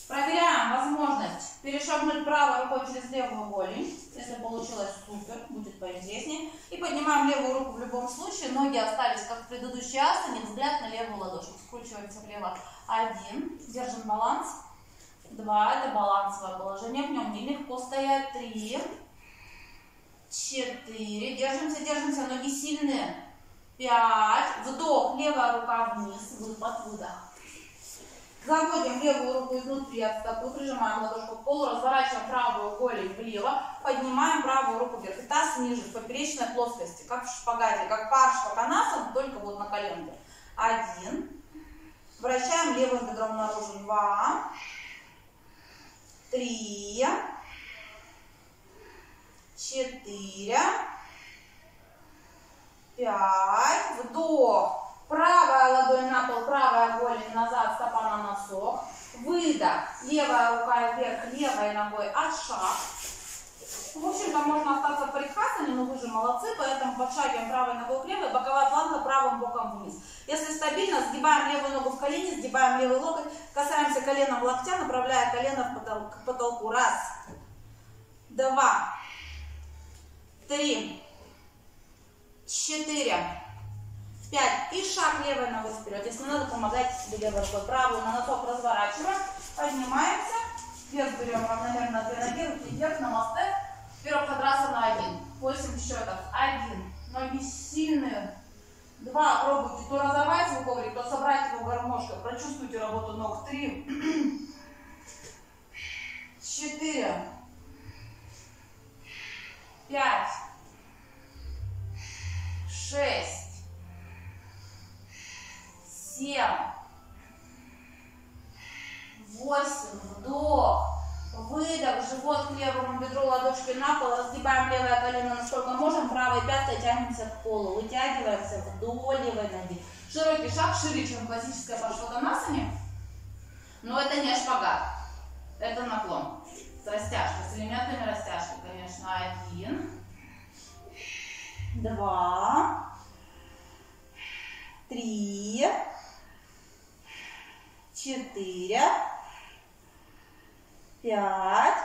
Проверяем возможность перешагнуть правой рукой через левую голень. Если получилось, супер, будет поинтереснее. И поднимаем левую руку в любом случае. Ноги остались, как в предыдущей асане, взгляд на левую ладошку. Скручиваемся влево. Один. Держим баланс. Два. Это балансовое положение. В нем нелегко стоять. Три. Четыре. Держимся, держимся. Ноги сильные. Пять. Вдох. Левая рука вниз. Выпад, выдох. Заводим левую руку изнутри от стопы, прижимаем ладошку к полу, разворачиваем правую голень влево, поднимаем правую руку вверх. И таз ниже, в поперечной плоскости, как в шпагате, как паршва танасана, только вот на коленке. Один. Вращаем левым бедром наружу. Два. Три. Четыре. Пять. Вдох. Правая ладонь на пол, правая голень назад, стопа на носок. Выдох. Левая рука вверх, левой ногой от шаг. В общем-то, можно остаться прихватами, но вы же молодцы, поэтому подшагиваем правой ногой к левой, боковая планка правым боком вниз. Если стабильно, сгибаем левую ногу в колени, сгибаем левый локоть, касаемся коленом локтя, направляя колено к потолку. Раз, два, три, четыре. пять. И шаг левой ногой вперед. Если надо, помогайте себе левой рукой. Правую на носок разворачиваем. Поднимаемся. Вес берем равномерно на две ноги. Руки вверх, намасте. Вирабхадрасана один. восемь счетов. один. Ноги сильные. два. Пробуйте то разорвать его коврик, то собрать его гармошкой. Прочувствуйте работу ног. три. четыре. пять. шесть. Семь, восемь, вдох, выдох, живот к левому бедру, ладошки на пол, разгибаем левое колено насколько можем, правой пяткой тянемся к полу, вытягиваемся вдоль левой ноги. Широкий шаг, шире, чем классическая паршва танасана, но это не шпагат, это наклон с растяжкой, с элементами растяжки, конечно. Один, два, три, четыре, пять,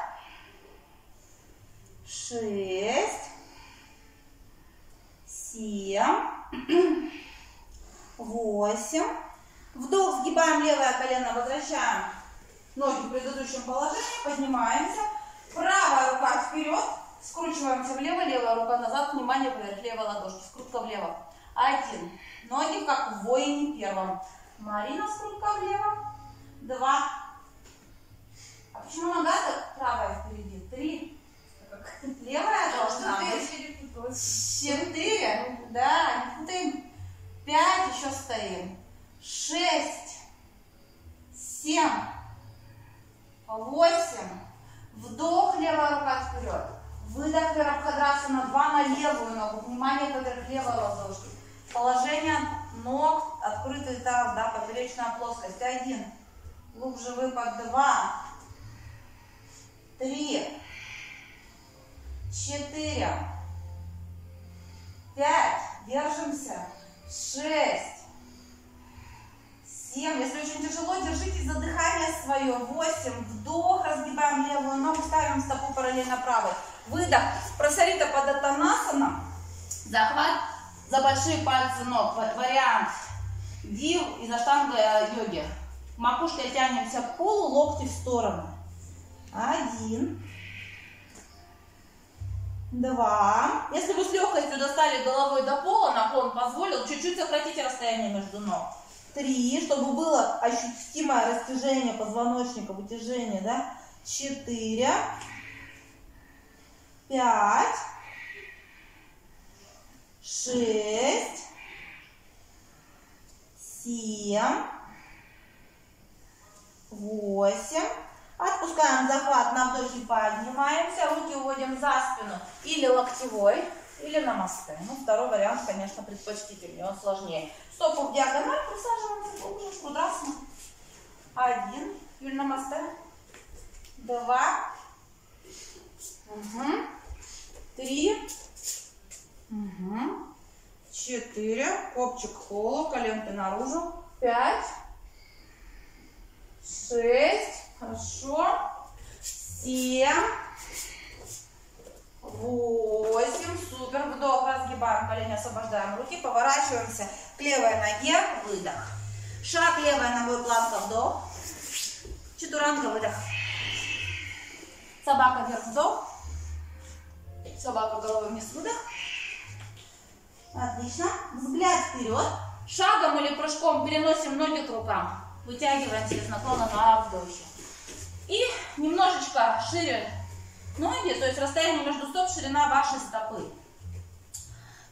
шесть, семь, восемь. Вдох, сгибаем левое колено, возвращаем ноги в предыдущем положении, поднимаемся. Правая рука вперед, скручиваемся влево, левая рука назад, внимание вверх, левая ладошка, скрутка влево. Один. Ноги как в воине первом. Марина, скрутка влево. Два. А почему нога правая впереди? Три. Левая должна быть. Четыре. Да, не путаем. Пять, еще стоим. Шесть. Семь. Восемь. Вдох, левая рука вперед. Выдох, вирабхадрасана два на левую ногу. Внимание вверх, левой ладошки. Положение ног, открытый таз, да, поперечная плоскость. Один. Глубже выпад. Два. Три. Четыре. Пять. Держимся. Шесть. Семь. Если очень тяжело, держитесь за дыхание свое. Восемь. Вдох. Разгибаем левую ногу. Ставим стопу параллельно правой. Выдох. Прасарита падоттанасана. Захват за большие пальцы ног. Вариант див из аштанга йоги. Макушкой тянемся к полу, локти в сторону. Один. Два. Если вы с легкостью достали головой до пола, наклон позволил, чуть-чуть сократите расстояние между ног. Три. Чтобы было ощутимое растяжение позвоночника, вытяжение, да? Четыре. Пять. Шесть. Семь. Восемь. Отпускаем захват, на вдохе поднимаемся, руки уводим за спину или локтевой, или намасте. Ну, второй вариант, конечно, предпочтительнее, он сложнее. Стопу в диагональ присаживаемся глубже, Шудрасана. Один, Юль, намасте. Два. Угу. Три. Угу. Четыре. Копчик к полу, коленки наружу. Пять. Шесть. Хорошо. Семь. Восемь. Супер. Вдох. Разгибаем колени, освобождаем руки. Поворачиваемся к левой ноге. Выдох. Шаг левой ногой, планка, вдох. Чатуранга, выдох. Собака вверх, вдох. Собака головой вниз, выдох. Отлично. Взгляд вперед. Шагом или прыжком переносим ноги к рукам. Вытягиваемся из наклона на вдохе. И немножечко шире ноги, то есть расстояние между стоп, ширина вашей стопы.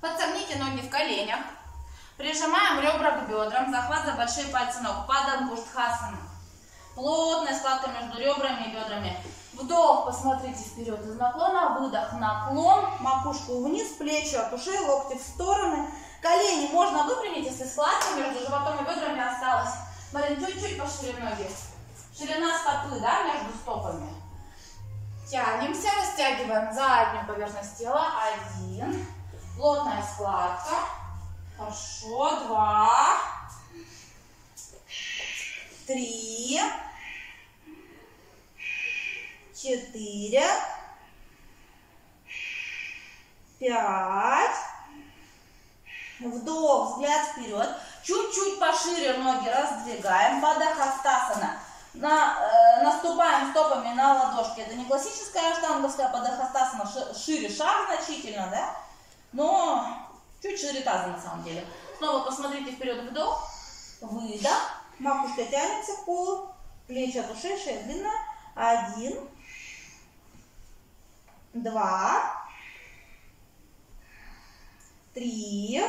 Подсогните ноги в коленях. Прижимаем ребра к бедрам. Захват за большие пальцы ног. Падангуштхасана. Плотная складка между ребрами и бедрами. Вдох, посмотрите вперед из наклона. Выдох, наклон. Макушку вниз, плечи от ушей, локти в стороны. Колени можно выпрямить, если складка между животом и бедрами осталась. Марин, чуть-чуть пошире ноги. Ширина стопы, да, между стопами. Тянемся, растягиваем заднюю поверхность тела. Один. Плотная складка. Хорошо. Два. Три. Четыре. Пять. Вдох, взгляд вперед. Чуть-чуть пошире ноги раздвигаем. Падахастасана. На, э, наступаем стопами на ладошки. Это не классическая аштанговская падахастасана. Шире шаг значительно, да? Но чуть шире таза на самом деле. Снова посмотрите вперед. Вдох. Выдох. Макушка тянется к полу. Плечи от ушей, шея длинная. Один. Два. Три.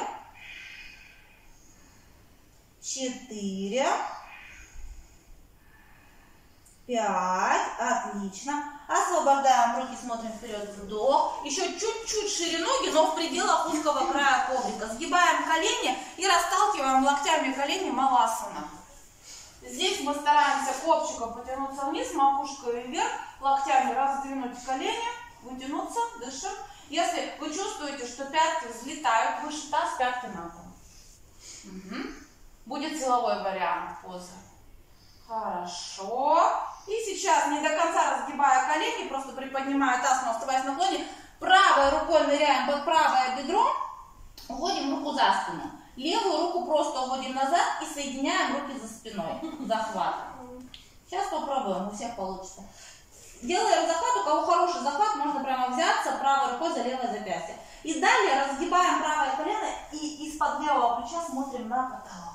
Четыре. Пять. Отлично. Освобождаем руки, смотрим вперед. Вдох. Еще чуть-чуть шире ноги, но в пределах узкого края коврика. Сгибаем колени и расталкиваем локтями колени маласана. Здесь мы стараемся копчиком потянуться вниз, макушкой вверх, локтями раздвинуть колени, вытянуться, дышим. Если вы чувствуете, что пятки взлетают выше таз, пятки на пол. Угу. Будет силовой вариант позы. Хорошо. И сейчас, не до конца разгибая колени, просто приподнимая таз, но оставаясь на наклоне, правой рукой ныряем под правое бедро, уводим руку за спину. Левую руку просто уводим назад и соединяем руки за спиной. Захватом. Сейчас попробуем, у всех получится. Делаем захват, у кого хороший захват, можно прямо взяться правой рукой за левое запястье. И далее разгибаем правое колено и из-под левого плеча смотрим на потолок.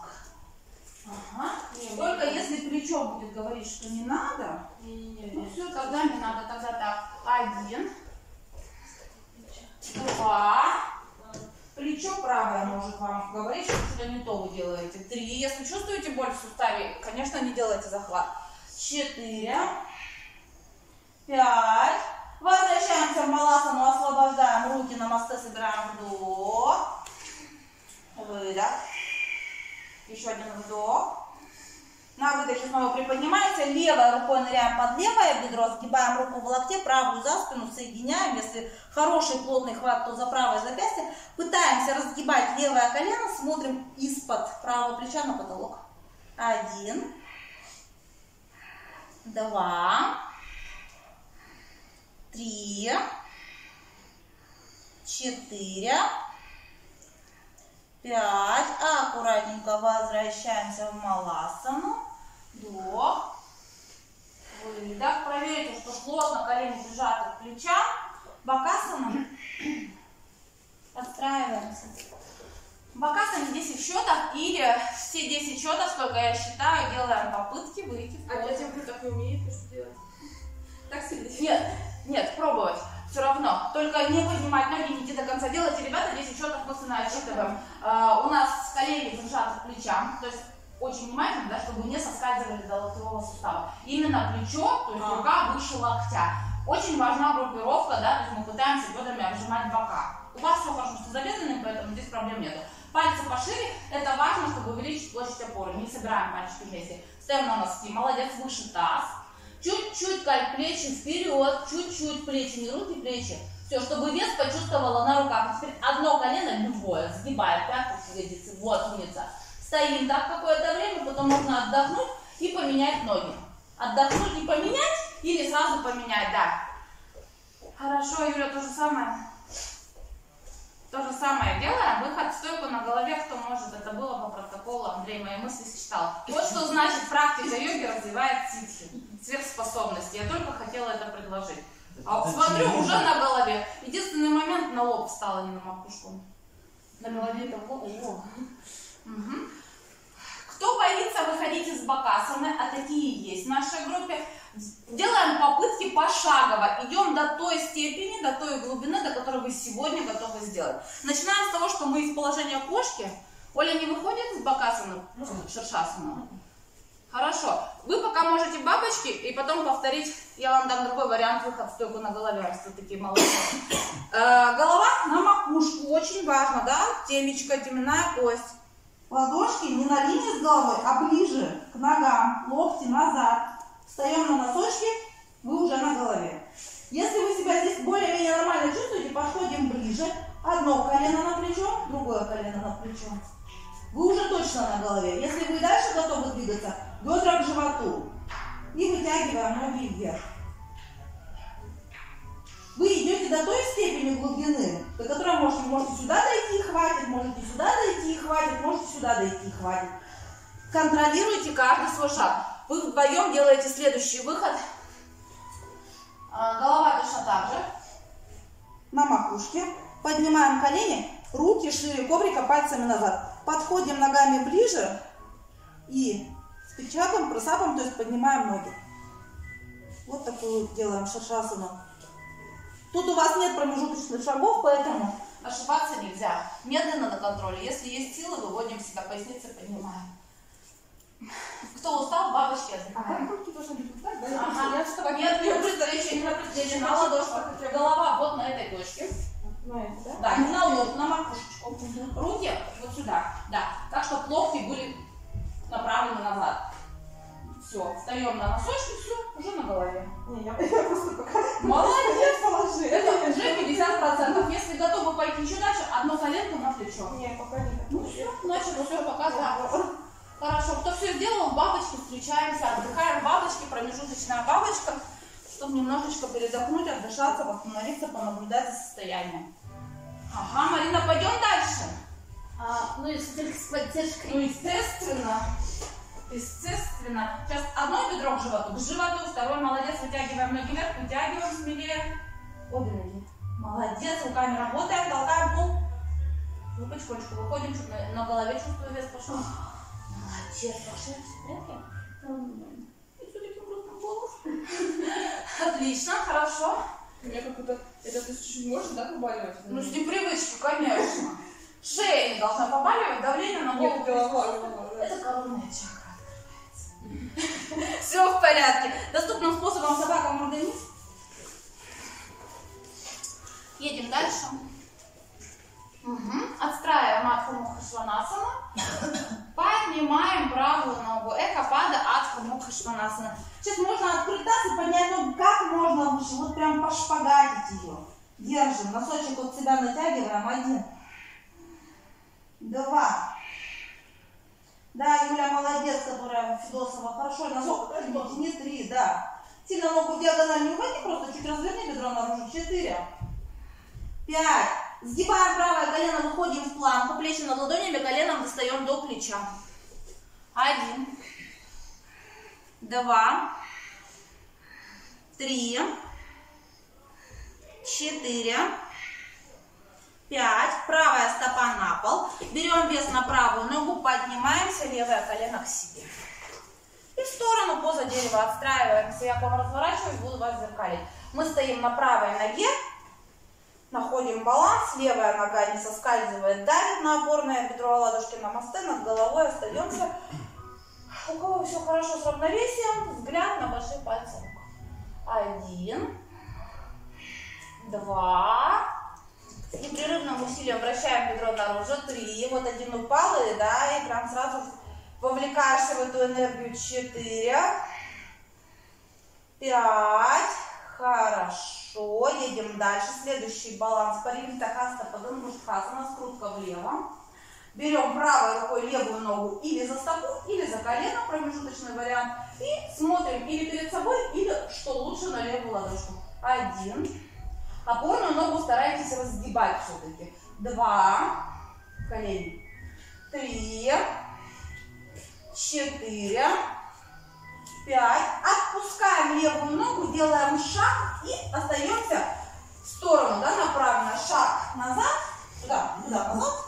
Ага. Не, Только не если плечо будет говорить, что не надо, не, не, ну не, все, не, тогда не надо, тогда так. Один, два. Плечо правое может вам говорить, что что-то не то вы делаете. Три. Если чувствуете боль в суставе, конечно, не делайте захват. Четыре. Пять. Возвращаемся в маласану, освобождаем руки, намасте, собираем вдох. Выдох. Еще один вдох. На выдохе снова приподнимаемся, левой рукой ныряем под левое бедро, сгибаем руку в локте, правую за спину соединяем. Если хороший плотный хват, то за правое запястье. Пытаемся разгибать левое колено, смотрим из-под правого плеча на потолок. Один. Два. Три. четыре, пять. Аккуратненько возвращаемся в Маласану. Вдох. Выдох. Проверьте, что плотно колени прижаты к плечам. Бакасана. Подстраиваемся. Бакасана десять счетов или все десять счетов, сколько я считаю, делаем попытки выйти в полотенце. А для тех, кто так умеет, что делать? Так сидеть? Нет, нет, пробовать. Все равно. Только не поднимать ноги, не идти до конца. Делайте, ребята, десять счетов после отсчитываем. А, у нас колени прижаты к плечам. То есть очень внимательно, да, чтобы не соскальзывали до локтевого сустава. Именно плечо, то есть а. рука выше локтя. Очень важна группировка, да, то есть мы пытаемся бедрами обжимать бока. У вас все хорошо, что завязаны, поэтому здесь проблем нет. Пальцы пошире, это важно, чтобы увеличить площадь опоры. Не собираем пальчики вместе. Ставим на носки, молодец, выше таз. Чуть-чуть плечи вперед, чуть-чуть плечи, не руки, плечи. Все, чтобы вес почувствовала на руках. Теперь одно колено, любое, сгибая пятку, ягодицы, вот, умница. Стоим так какое-то время, потом нужно отдохнуть и поменять ноги. Отдохнуть и поменять, или сразу поменять, да. Хорошо, Юля, то же самое. То же самое делаем. Выход в стойку на голове, кто может. Это было по протоколу. Андрей мои мысли считал. Вот что значит практика йоги развивает ситхи. Сверхспособности. Я только хотела это предложить. А вот смотрю, уже на голове. Единственный момент, на лоб встала, не на макушку. На голове это лоб. Угу. Кто боится выходить из бакасаны, а такие есть в нашей группе, делаем попытки пошагово, идем до той степени, до той глубины, до которой вы сегодня готовы сделать. Начинаем с того, что мы из положения кошки. Оля не выходит из бакасаны, просто ширшасана. Хорошо. Вы пока можете бабочки и потом повторить, я вам дам другой вариант, выход в стойку на голове, раз вы такие молодцы. Э, голова на макушку, очень важно, да, темечко, теменная кость. Ладошки не на линии с головой, а ближе к ногам, локти назад. Встаем на носочки, вы уже на голове. Если вы себя здесь более-менее нормально чувствуете, подходим ближе. Одно колено на плечо, другое колено на плечо. Вы уже точно на голове. Если вы дальше готовы двигаться, бедра к животу. И вытягиваем ноги вверх. Вы идете до той степени глубины, до которой можете, можете сюда дойти и хватит, можете сюда дойти и хватит, можете сюда дойти и хватит. Контролируйте каждый свой шаг. Вы вдвоем делаете следующий выход. Голова точно так же. На макушке. Поднимаем колени, руки шире коврика, пальцами назад. Подходим ногами ближе и с печатом, просапом, то есть поднимаем ноги. Вот такую делаем ширшасану. Тут у вас нет промежуточных шагов, поэтому ошибаться нельзя. Медленно на контроле. Если есть силы, выводим себя поясницы, поднимаем. Кто устал, бабочки. Ага. Ага. Нет, не упрыгнули, не напрягли, на ладошках. Голова вот на этой точке. Да, не на лоб, на макушечку. Руки вот сюда. Да. Так, чтобы локти были направлены назад. Все, встаем на носочки, все, уже на голове. Не, я, я просто пока... Молодец, положи. Это уже пятьдесят процентов. Если готовы пойти еще дальше, одно коленку на плечо. Не, пока не так. Ну все, начало, все, пока так. Хорошо, кто все сделал, бабочки, включаемся, отдыхаем, бабочки, промежуточная бабочка, чтобы немножечко передохнуть, отдышаться, восстановиться, понаблюдать за состоянием. Ага, Марина, пойдем дальше. А, ну, если только с поддержкой. Ну, естественно. Естественно. Сейчас одно бедро к животу, к животу, второй, молодец, вытягиваем ноги вверх, вытягиваем смелее. Обе ноги. Молодец, руками работаем, толкаем пол. Ну, потихонечку выходим, чуть на, на голове чувствую вес пошел. Молодец, пошли, все в порядке? Нормально. И все-таки просто голос. Отлично, хорошо. У меня какой-то... Это ты чуть-чуть можешь, да, побаливать? Ну, с непривычки, конечно. Шея не должна побаливать, давление на голову. Это коронная чакра. Все в порядке. Доступным способом собакам организм. Едем дальше. Угу. Отстраиваем Адхо Мукха Шванасана. Поднимаем правую ногу. Экопада Адхо Мукха Шванасана. Сейчас можно открыть таз и поднять ногу как можно выше. Вот прям пошпагатить ее. Держим. Носочек от себя натягиваем. Один. Два. Да, Юля молодец, которая Федосова хорошо, носок не три, да. Сильно ногу диагонально не уходи, просто чуть разверни бедро наружу, четыре, пять. Сгибаем правое колено, выходим в планку, плечи над ладонями, коленом достаем до плеча. Один, два, три, четыре, пять. Правая стопа на пол. Берем вес на правую ногу, поднимаемся, левое колено к себе. И в сторону поза дерева отстраиваемся. Я к вам разворачиваюсь, буду вас зеркалить. Мы стоим на правой ноге, находим баланс. Левая нога не соскальзывает, давит на опорное бедро, ладошки на мосты, над головой остаемся. У кого все хорошо с равновесием, взгляд на большие пальцы рук. Один, два. С непрерывным усилием вращаем бедро наружу. Три. Вот один упал, и да, и прям сразу вовлекаешься в эту энергию. Четыре. Пять. Хорошо. Едем дальше. Следующий баланс. Парим Тахаста Падангуштхасана. Скрутка влево. Берем правой рукой левую ногу или за стопу, или за колено, промежуточный вариант. И смотрим или перед собой, или, что лучше, на левую ладошку. Один. Опорную ногу старайтесь разгибать все-таки. Два. Колени. Три. Четыре. Пять. Отпускаем левую ногу, делаем шаг и остаемся в сторону, да, направленно. Шаг назад, сюда, сюда, назад.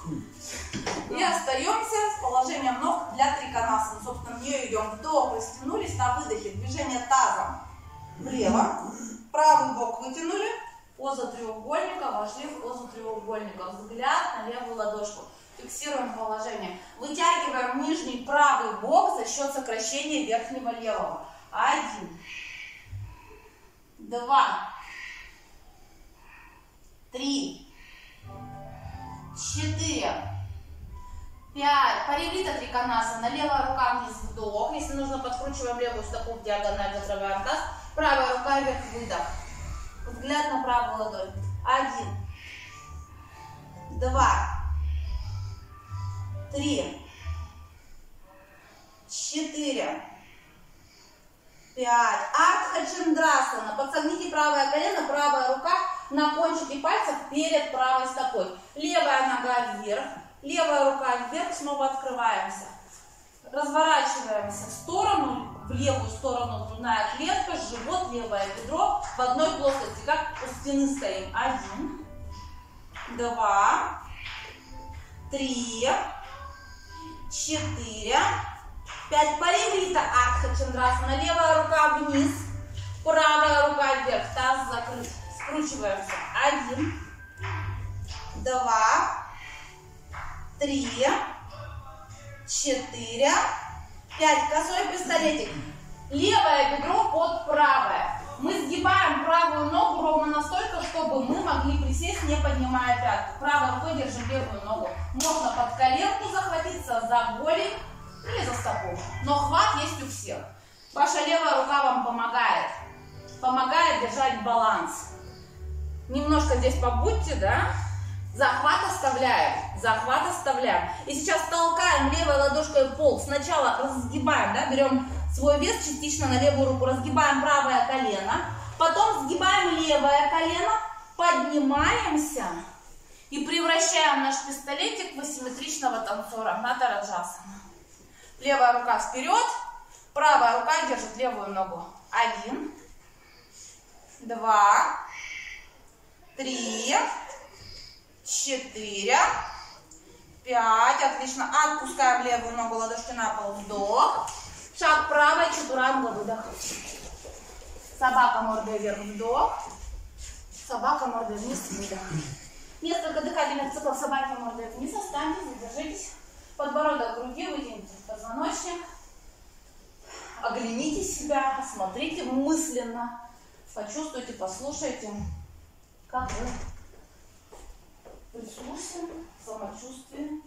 И остаемся с положением ног для триконасаны. Собственно, в нее идем. Вдох, растянулись, на выдохе движение тазом влево. Правый бок вытянули. Поза треугольника, вошли в позу треугольника. Взгляд на левую ладошку. Фиксируем положение. Вытягиваем нижний правый бок за счет сокращения верхнего левого. Один. Два. Три. Четыре. Пять. Пареврита триконасана. Левая рука вниз, вдох. Если нужно, подкручиваем левую стопу в диагональ, закрываем таз. Правая рука вверх, выдох. Взгляд на правую ладонь. Один. Два. Три. Четыре. Пять. Артха чандрасана. Подсогните правое колено, правая рука на кончике пальцев перед правой стопой. Левая нога вверх, левая рука вверх, снова открываемся. Разворачиваемся в сторону. В левую сторону грудная клетка, живот, левое бедро в одной плоскости, как у стены стоим. Один, два, три, четыре, пять. Пареврита Артха чандрасана. Левая рука вниз, правая рука вверх, таз закрыт. Скручиваемся. Один, два, три, четыре. Пять. Косой пистолетик. Левое бедро под правое. Мы сгибаем правую ногу ровно настолько, чтобы мы могли присесть, не поднимая пятку. Правой рукой держим левую ногу. Можно под коленку захватиться, за голень или за стопу. Но хват есть у всех. Ваша левая рука вам помогает. Помогает держать баланс. Немножко здесь побудьте, да? Захват оставляем, захват оставляем. И сейчас толкаем левой ладошкой пол. Сначала разгибаем, да, берем свой вес частично на левую руку, разгибаем правое колено. Потом сгибаем левое колено, поднимаемся и превращаем наш пистолетик в асимметричного танцора. Матсьясана. Левая рука вперед, правая рука держит левую ногу. Один, два, три. Четыре. Пять. Отлично. Отпускаем левую ногу, ладошки на пол. Вдох. Шаг правой. Чатуранга. Выдох. Собака мордой вверх. Вдох. Собака мордой вниз. Выдох. Несколько дыхательных циклов собаки мордой вниз. Останьтесь. Задержитесь. Подбородок груди. Вытяните позвоночник. Огляните себя. Смотрите мысленно. Почувствуйте, послушайте. Как вы в ресурсе, в самочувствии,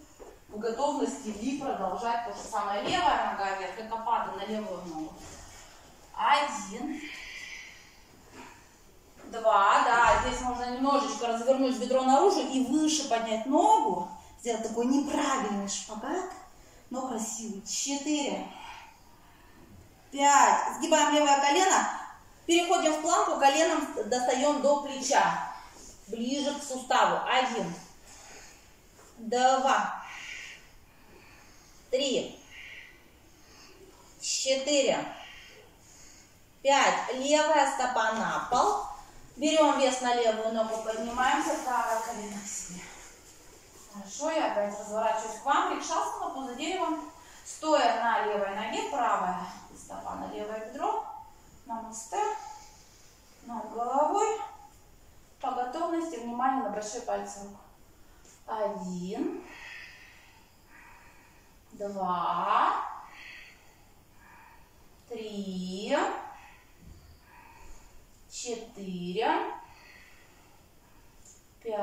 в готовности ли продолжать то же самое. Левая нога вверх, как опада на левую ногу. Один. Два. Да, здесь можно немножечко развернуть бедро наружу и выше поднять ногу. Сделать такой неправильный шпагат, но красивый. Четыре. Пять. Сгибаем левое колено. Переходим в планку, коленом достаем до плеча. ближе к суставу. Один, два, три, четыре, пять. Левая стопа на пол. Берем вес на левую ногу, поднимаемся, правая колено к себе. Хорошо, я опять разворачиваюсь к вам. Врикшасана, поза деревом. Стоя на левой ноге, правая стопа на левое бедро. Намасте. Над головой. По готовности внимание на большие пальцы рук. Один. Два. Три. Четыре. Пять.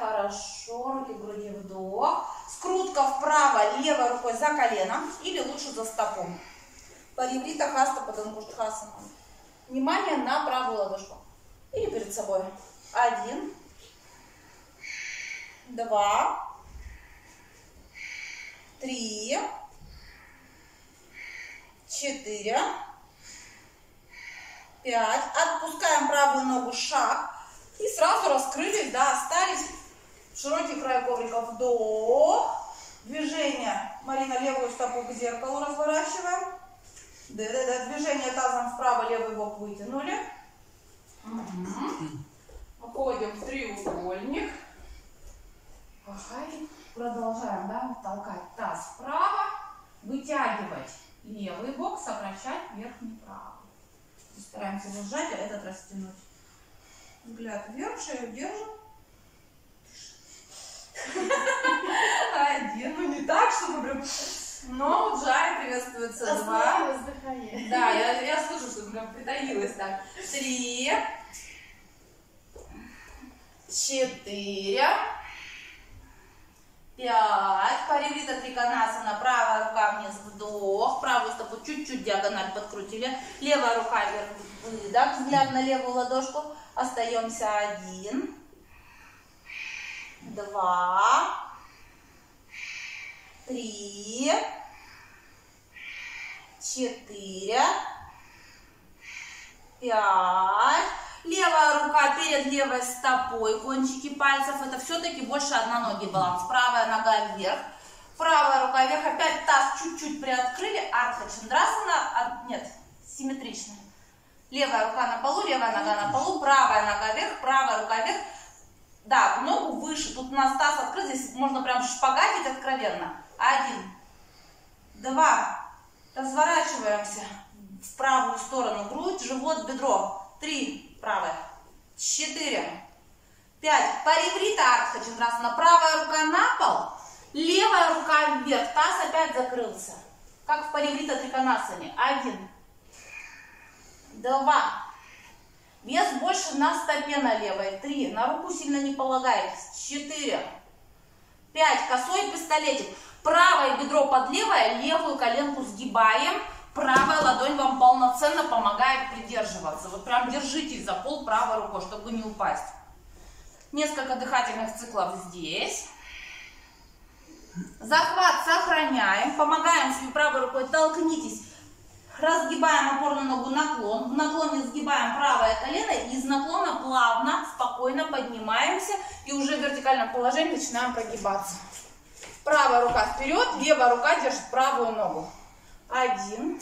Хорошо. Руки к груди, вдох. Скрутка вправо, левой рукой за коленом или лучше за стопом. Париврита хаста падангуштхасана. Внимание на правую ладошку. Или перед собой. Один. Два. Три. Четыре. Пять. Отпускаем правую ногу, шаг. И сразу раскрылись, да, остались. Широкий край коврика, вдох. Движение. Марина, левую стопу к зеркалу разворачиваем. Движение тазом вправо, левый бок вытянули. Угу. Уходим в треугольник. Продолжаем, да, толкать таз вправо. Вытягивать левый бок, сокращать верхний правый. Стараемся сжать, а этот растянуть. Взгляд вверх, шею держим. Один, ну не так, чтобы прям... Но джай приветствуется. Два. Да, я, я слышу, что прям притаилась так. Три. Четыре. Пять. Париврита триконасана. Правая рука вниз, вдох. Правую стопу чуть-чуть диагональ подкрутили. Левая рука вверх, выдох. Взгляд на левую ладошку. Остаемся один. Два. Три. Четыре. Пять. Левая рука перед левой стопой. Кончики пальцев. Это все-таки больше одноногий баланс. Правая нога вверх. Правая рука вверх. Опять таз чуть-чуть приоткрыли. Артха чандрасана. Нет, симметрично. Левая рука на полу, левая нога на полу. Правая нога вверх, правая рука вверх. Да, ногу выше. Тут у нас таз открыт. Здесь можно прям шпагатить откровенно. Один. Два. Разворачиваемся в правую сторону. Грудь, живот, бедро. Три. Правая. Четыре. Пять. Париврита артха чандрасана. Правая рука на пол. Левая рука вверх. Таз опять закрылся. Как в париврита триконасане. Один. Два. Вес больше на стопе на левой. Три. На руку сильно не полагаетесь. Четыре. Пять. Косой пистолетик. Правое бедро под левое, левую коленку сгибаем. Правая ладонь вам полноценно помогает придерживаться. Вот прям держитесь за пол правой рукой, чтобы не упасть. Несколько дыхательных циклов здесь. Захват сохраняем. Помогаем себе правой рукой. Толкнитесь. Разгибаем опорную ногу, наклон. В наклоне сгибаем правое колено и из наклона плавно, спокойно поднимаемся. И уже в вертикальном положении начинаем прогибаться. Правая рука вперед, левая рука держит правую ногу. Один.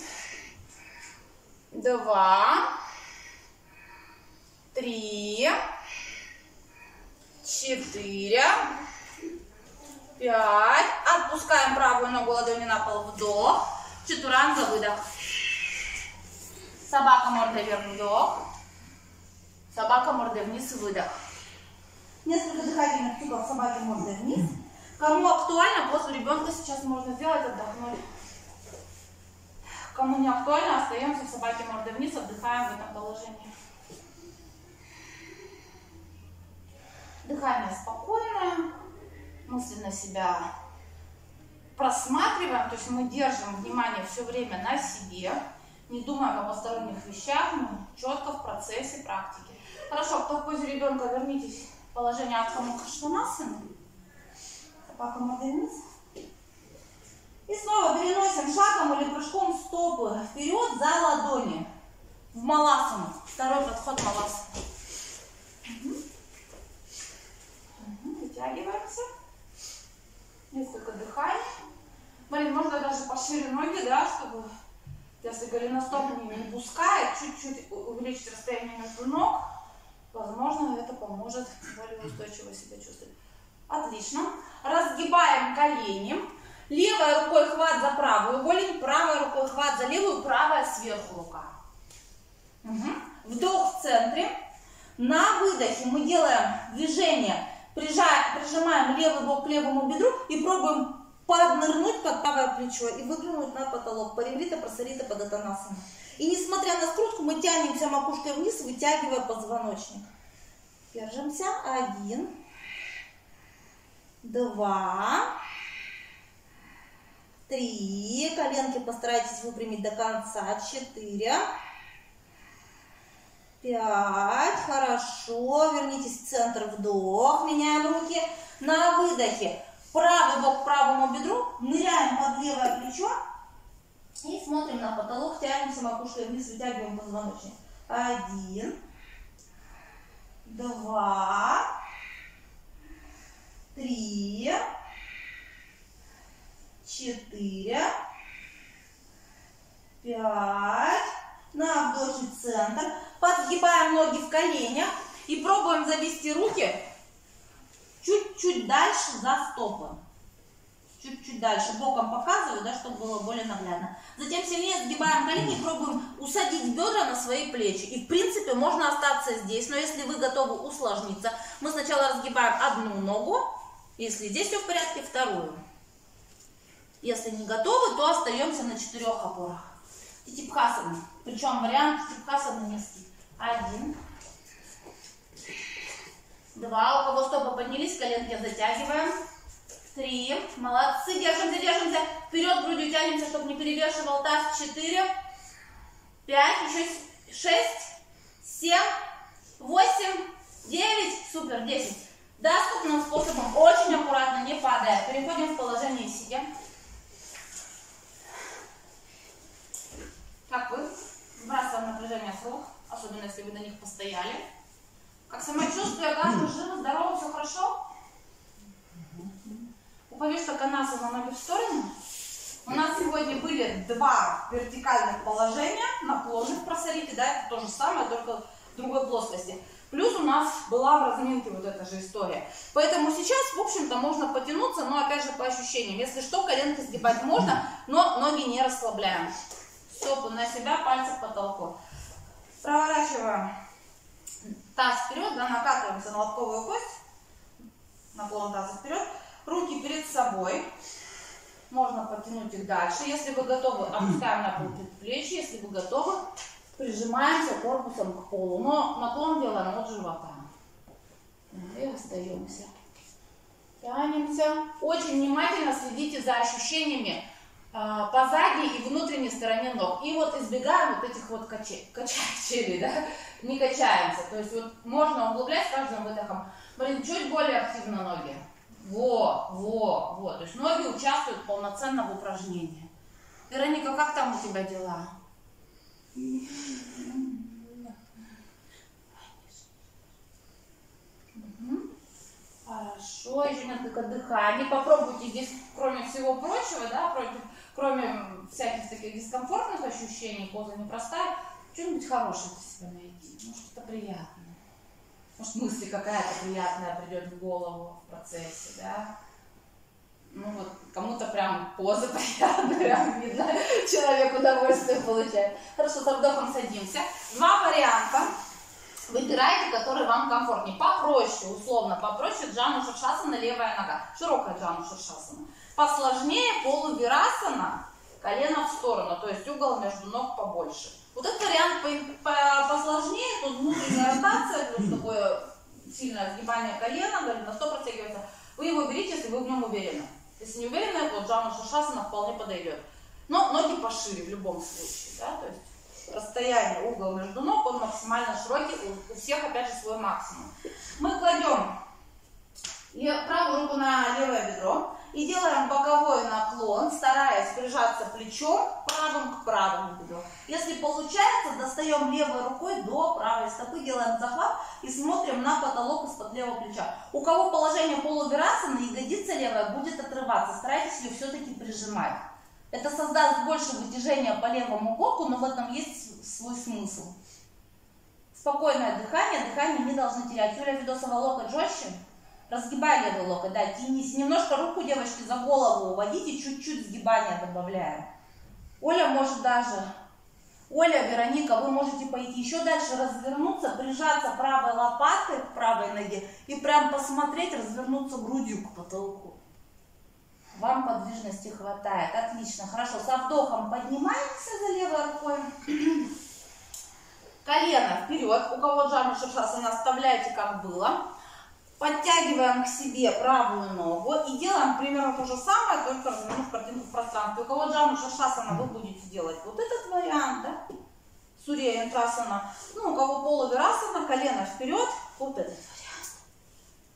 Два. Три. Четыре. Пять. Отпускаем правую ногу, ладони на пол, вдох. Чатуранга, выдох. Собака мордой вверх, вдох. Собака мордой вниз, выдох. Несколько дыхательных циклов собаки мордой вниз. Кому актуально, после ребенка сейчас можно сделать, отдохнуть. Кому не актуально, остаемся в собаке мордой вниз, отдыхаем в этом положении. Дыхание спокойное. Мысленно себя просматриваем, то есть мы держим внимание все время на себе. Не думаем о посторонних вещах, но четко в процессе практики. Хорошо, кто в позе ребенка, вернитесь в положение Адхо Мукха Шванасана. Собака мордой вниз. И снова переносим шагом или прыжком стопы вперед за ладони. В Маласану. Второй подход Маласана. Угу. Вытягиваемся. Несколько дыханий. Блин, можно даже пошире ноги, да, чтобы, если голеностоп не, не пускает, чуть-чуть увеличить расстояние между ног. Возможно, это поможет более устойчиво себя чувствовать. Отлично. Разгибаем колени. Левой рукой хват за правую голень, правой рукой хват за левую, правая сверху рука. Угу. Вдох в центре. На выдохе мы делаем движение, прижимаем левый бок к левому бедру и пробуем поднырнуть под правое плечо и выглянуть на потолок. Париврита, прасарита, падоттанасана. И несмотря на скрутку, мы тянемся макушкой вниз, вытягивая позвоночник. Держимся. Один. Два. Три. Коленки постарайтесь выпрямить до конца. Четыре. Пять. Хорошо. Вернитесь в центр. Вдох. Меняем руки. На выдохе. Правый бок к правому бедру. Ныряем под левое плечо. И смотрим на потолок, тянемся макушкой вниз, вытягиваем позвоночник. Один, два, три, четыре, пять. На вдохе центр. Подгибаем ноги в коленях и пробуем завести руки чуть-чуть дальше за стопы. Чуть-чуть дальше, боком показываю, да, чтобы было более наглядно. Затем сильнее сгибаем колени и пробуем усадить бедра на свои плечи. И в принципе можно остаться здесь, но если вы готовы усложниться, мы сначала разгибаем одну ногу, если здесь все в порядке, вторую. Если не готовы, то остаемся на четырех опорах. Титтибхасана, причем вариант титтибхасана низкий. Один. Два, у кого стопы поднялись, коленки затягиваем. Три. Молодцы. Держимся, держимся. Вперед грудью тянемся, чтобы не перевешивал таз. Четыре. Пять. Еще шесть. Семь. Восемь. Девять. Супер. Десять. Доступным способом. Очень аккуратно, не падая. Переходим в положение сидя. Как вы? Сбрасываем напряжение с рук. Особенно, если вы на них постояли. Как самочувствие? Как вы живы? Здорово? Все хорошо? Упавишь Бакасана, ноги в сторону. У нас сегодня были два вертикальных положения на плоскости прасарите, да, это то же самое, только в другой плоскости. Плюс у нас была в разминке вот эта же история. Поэтому сейчас, в общем-то, можно потянуться, но опять же по ощущениям. Если что, коленки сгибать можно, но ноги не расслабляем. Стопы на себя, пальцы к потолку. Проворачиваем таз вперед, да, накатываемся на лобковую кость. Наклон таза вперед. Руки перед собой, можно потянуть их дальше, если вы готовы, опускаем на пол предплечья, если вы готовы, прижимаемся корпусом к полу, но наклон делаем от живота. И остаемся, тянемся. Очень внимательно следите за ощущениями по задней и внутренней стороне ног. И вот избегаем вот этих вот качелей, качелей, да, не качаемся, то есть вот можно углублять с каждым выдохом, блин, чуть более активно ноги. Во, во, во. То есть ноги участвуют полноценно в упражнении. Вероника, как там у тебя дела? Угу. Хорошо, еще несколько дыханий. Попробуйте здесь, кроме всего прочего, да, против, кроме всяких таких дискомфортных ощущений, поза непростая, что-нибудь хорошее для себя найти. Ну, что-то приятное. Может, мысли какая-то приятная придет в голову в процессе, да? Ну вот, кому-то прям поза приятная, прям видно, человек удовольствие получает. Хорошо, со вдохом садимся. Два варианта. Выбирайте, который вам комфортнее. Попроще, условно, попроще джану шатшасана, левая нога. Широкая джану шатшасана. Посложнее полувирасана, колено в сторону, то есть угол между ног побольше. Вот этот вариант посложнее, тут внутренняя ротация, плюс такое сильное сгибание колена, голеностоп протягивается. Вы его берите, если вы в нем уверены. Если не уверены, то джану шатшасана вполне подойдет. Но ноги пошире в любом случае. Да? То есть расстояние, угол между ног, он максимально широкий, у всех опять же свой максимум. Мы кладем правую руку на левое бедро и делаем боковой наклон, стараясь прижаться плечом правым к правому бедру. Если получается, достаем левой рукой до правой стопы, делаем захват и смотрим на потолок из-под левого плеча. У кого положение полувирасана, ягодица левая будет отрываться, старайтесь ее все-таки прижимать. Это создаст больше вытяжения по левому боку, но в этом есть свой смысл. Спокойное дыхание, дыхание не должны терять. Юля Федосова, локоть жестче. Разгибай левый локоть, да, тянись. Немножко руку, девочки, за голову уводите, чуть-чуть сгибания добавляем. Оля может даже... Оля, Вероника, вы можете пойти еще дальше, развернуться, прижаться правой лопаткой к правой ноге и прям посмотреть, развернуться грудью к потолку. Вам подвижности хватает. Отлично, хорошо. Со вдохом поднимаемся за левой рукой. Колено вперед. У кого джану шатшасана, оставляйте как было. Подтягиваем к себе правую ногу и делаем примерно то же самое, только развернув картинку в пространстве. У кого джану шатшасана, вы будете делать вот этот вариант, да? Сурья интрасана. Ну, у кого полувирасана, колено вперед, вот этот вариант.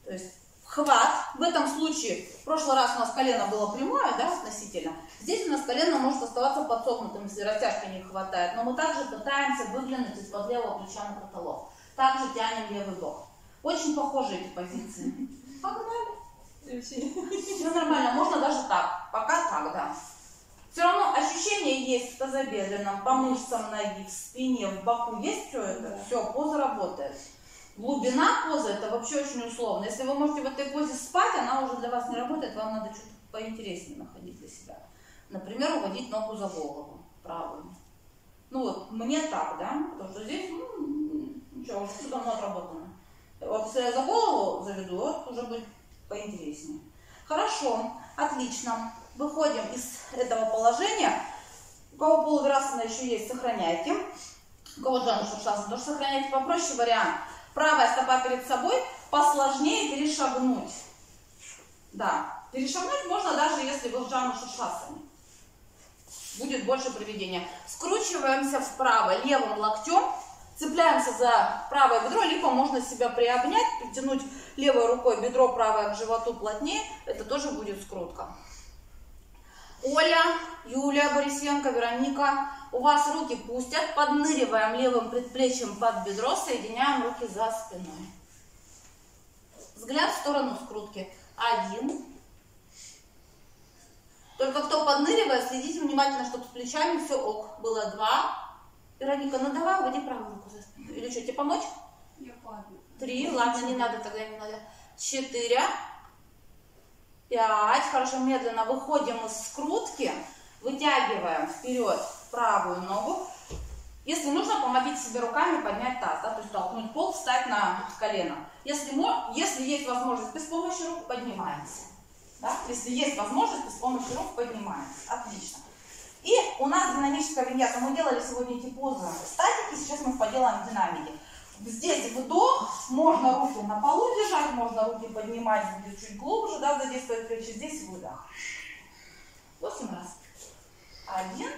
То есть хват. В этом случае, в прошлый раз у нас колено было прямое, да, относительно. Здесь у нас колено может оставаться подсогнутым, если растяжки не хватает. Но мы также пытаемся выглянуть из-под левого плеча на потолок. Также тянем левый бок. Очень похожи эти позиции. Погнали. Все нормально, можно даже так. Пока так, да. Все равно ощущение есть в тазобедренном, по мышцам ноги, в спине, в боку. Есть все это? Все, поза работает. Глубина позы — это вообще очень условно. Если вы можете в этой позе спать, она уже для вас не работает, вам надо что-то поинтереснее находить для себя. Например, уводить ногу за голову правую. Ну вот, мне так, да? Потому что здесь, ну, ничего, уже все давно отработано. Вот если я за голову заведу, вот уже будет поинтереснее. Хорошо, отлично. Выходим из этого положения. У кого полувирасана еще есть, сохраняйте. У кого джану шатшасана, тоже сохраняйте. Попроще вариант. Правая стопа перед собой, посложнее перешагнуть. Да, перешагнуть можно даже если вы в джану шатшасане. Будет больше приведения. Скручиваемся вправо левым локтем, цепляемся за правое бедро, либо можно себя приобнять, притянуть левой рукой бедро правое к животу плотнее, это тоже будет скрутка. Оля, Юлия Борисенко, Вероника, у вас руки пустят, подныриваем левым предплечьем под бедро, соединяем руки за спиной. Взгляд в сторону скрутки. Один. Только кто подныривает, следите внимательно, чтобы с плечами все ок. Было два. Вероника, ну давай, уводи правую руку за спину. Или что, тебе помочь? Я падаю. Три. Ладно, не надо, тогда не надо. Четыре. Пять. Хорошо, медленно выходим из скрутки, вытягиваем вперед правую ногу. Если нужно, помогите себе руками поднять таз, да, то есть толкнуть пол, встать на колено. Если, если есть возможность, без помощи рук поднимаемся. Да? Если есть возможность, без помощи рук поднимаемся. Отлично. И у нас динамическая виньяса. Мы делали сегодня эти позы статики, сейчас мы поделаем в динамике. Здесь вдох, можно руки на полу держать, можно руки поднимать, будет чуть глубже, да, задействовать плечи. Здесь выдох. Восемь раз. Один.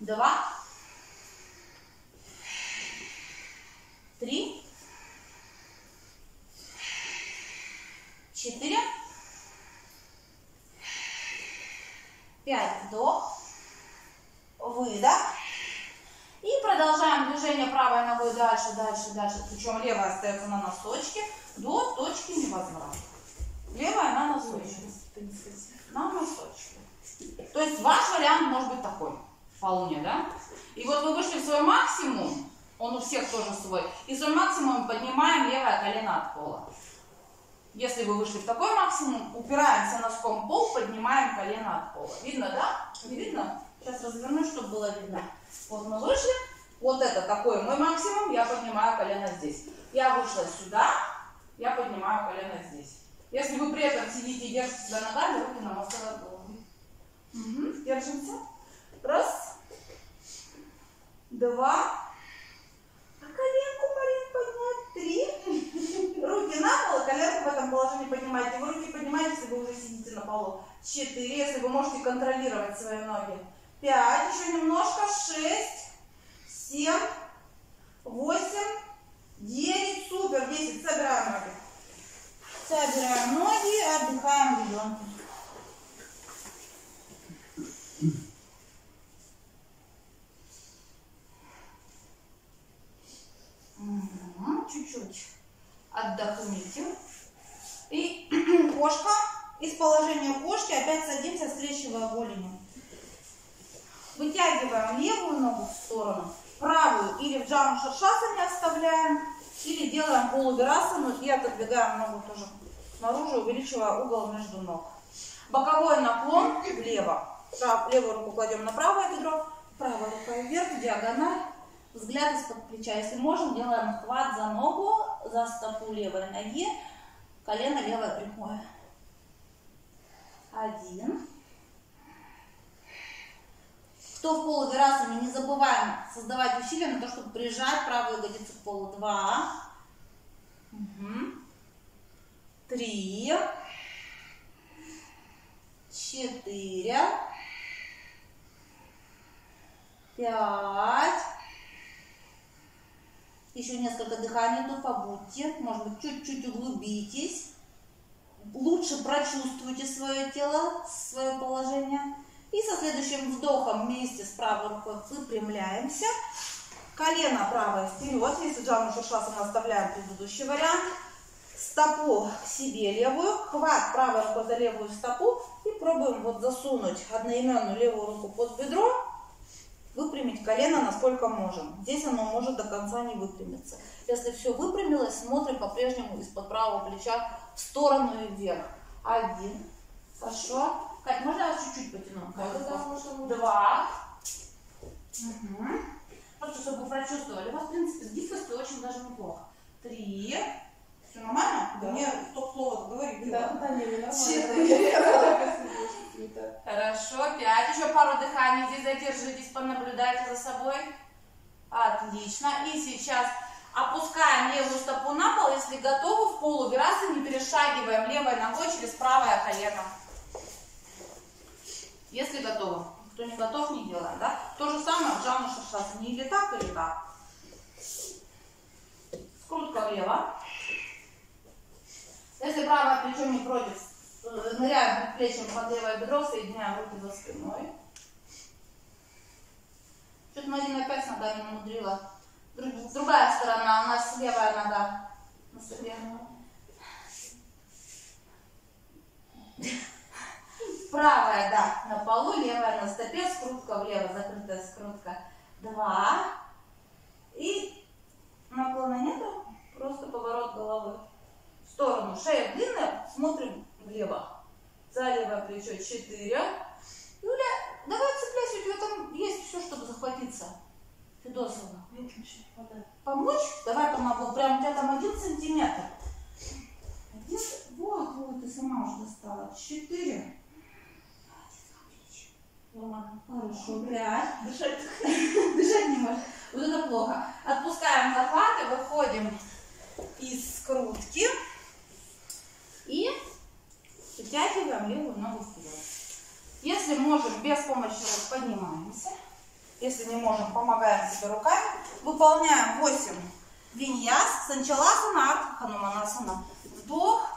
Два. Три. Четыре. Пять. Вдох. Выдох. И продолжаем движение правой ногой дальше, дальше, дальше. Причем левая остается на носочке до точки невозврата. Левая на носочке. На носочке. То есть ваш вариант может быть такой. Вполне, да? И вот вы вышли в свой максимум, он у всех тоже свой, и свой максимум поднимаем левое колено от пола. Если вы вышли в такой максимум, упираемся носком в пол, поднимаем колено от пола. Видно, да? Не видно? Сейчас развернусь, чтобы было видно. Вот мы вышли, вот это такой мой максимум, я поднимаю колено здесь. Я вышла сюда, я поднимаю колено здесь. Если вы при этом сидите и держите себя ногами, руки на мосту над головой. Угу. Держимся. Раз, два, а коленку, Марин, поднять, три, руки на пол, коленку в этом положении поднимаете, вы руки поднимаете, если вы уже сидите на полу, четыре, если вы можете контролировать свои ноги, пять, еще немножко, шесть, семь, восемь, девять, супер, десять, собираем ноги, собираем ноги, отдыхаем ребенка. опять садимся встречного голени. Вытягиваем левую ногу в сторону, правую или в джану шатшасане оставляем, или делаем полувирасану и отодвигаем ногу тоже наружу, увеличивая угол между ног. Боковой наклон влево. Левую руку кладем на правое бедро, правая рука вверх, диагональ, взгляд из-под плеча. Если можем, делаем хват за ногу, за стопу левой ноги, колено левое прямое. Один. Кто в полувирасане, не забываем создавать усилия на то, чтобы прижать правую ягодицу к полу. Два. Угу. Три. Четыре. Пять. Еще несколько дыханий, то побудьте. Может быть, чуть-чуть углубитесь. Лучше прочувствуйте свое тело, свое положение. И со следующим вдохом вместе с правой рукой выпрямляемся. Колено правое вперед. Если джану шатшасану, оставляем предыдущий вариант. Стопу к себе левую. Хват правой рукой за левую стопу. И пробуем вот засунуть одноименную левую руку под бедро. Выпрямить колено насколько можем. Здесь оно может до конца не выпрямиться. Если все выпрямилось, смотрим по-прежнему из-под правого плеча в сторону и вверх. Один. Хорошо. Кать, можно я чуть-чуть потяну? Да, два. Угу. Просто чтобы вы прочувствовали. У вас, в принципе, с гибкостью очень даже неплохо. Три. Все нормально? Да. Мне только слово говорит. Да, да, не, не нормально. Хорошо. Пять. Еще пару дыханий. Здесь задержитесь, понаблюдайте за собой. Отлично. И сейчас опускаем левую стопу на пол. Если готовы, в полувирасане не перешагиваем левой ногой через правое колено. Если готовы. Кто не готов, не делаем, да? То же самое в джану шатшасане. Или так, или так. Скрутка влево. Если правое плечо не против, ныряем плечом под левое бедро, соединяем руки за спиной. Что-то Марина опять с ногами намудрила. Другая сторона, у нас левая нога. Правая, да, на полу, левая на стопе, скрутка влево, закрытая скрутка. Два. И наклона нету, просто поворот головы в сторону. Шея длинная, смотрим влево. За левое плечо. Четыре. Юля, давай цепляйся, у тебя там есть все, чтобы захватиться. Федосова. Помочь? Давай помогу. Прям у тебя там один сантиметр. Один. Вот, вот, ты сама уже достала. Четыре. Хорошо, пять. Дышать. Дышать не можешь. Вот это плохо. Отпускаем захват и выходим из скрутки. И вытягиваем левую ногу вперед. Если можем, без помощи рук поднимаемся. Если не можем, помогаем себе руками. Выполняем восемь виньяс. Санчаласана, Артха Манасана. Вдох.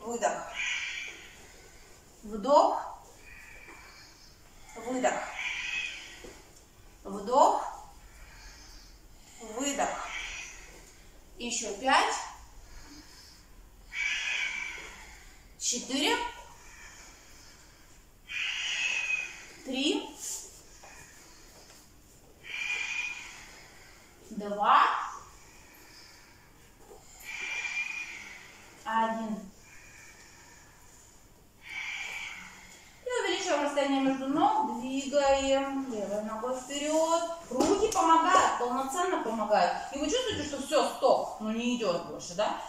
Выдох. Вдох. Выдох. Вдох. Выдох. Еще пять. Четыре. Три. Два. Один. Расстояние между ног, двигаем левой ногой вперед, руки помогают, полноценно помогают. И вы чувствуете, что все, стоп, ну не идет больше, да?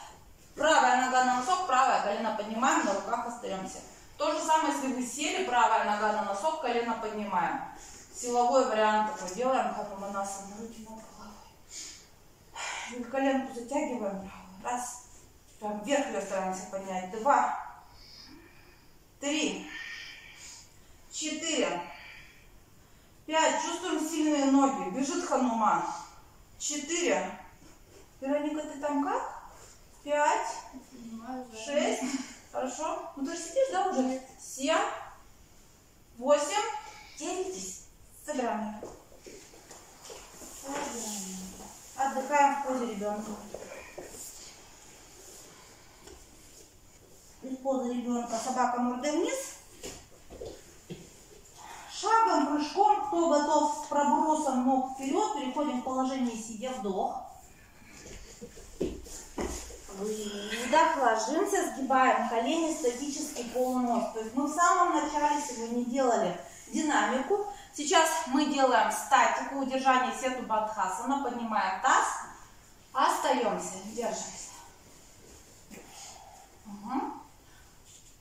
Правая нога на носок, правое колено поднимаем, на руках остаемся. То же самое, если вы сели, правая нога на носок, колено поднимаем. Силовой вариант такой делаем, как у нас, руки над головой. И коленку затягиваем, раз, прям вверх ее стараемся поднять, два, три. Четыре. Пять. Чувствуем сильные ноги. Бежит Хануман. Четыре. Вероника, ты там как? Пять. Шесть. Хорошо. Ну ты же сидишь, да, уже? Семь. Восемь. Девять. Собираем. Отдыхаем в позе ребенка. Поза ребенка. собака мордой вниз. Шагом, прыжком, кто готов, с пробросом ног вперед, переходим в положение сидя, вдох. Выдох, ложимся, сгибаем колени, статический полунос. То есть мы в самом начале сегодня делали динамику. Сейчас мы делаем статику, удержание сету бандхасана, поднимаем таз, остаемся, держимся. Угу.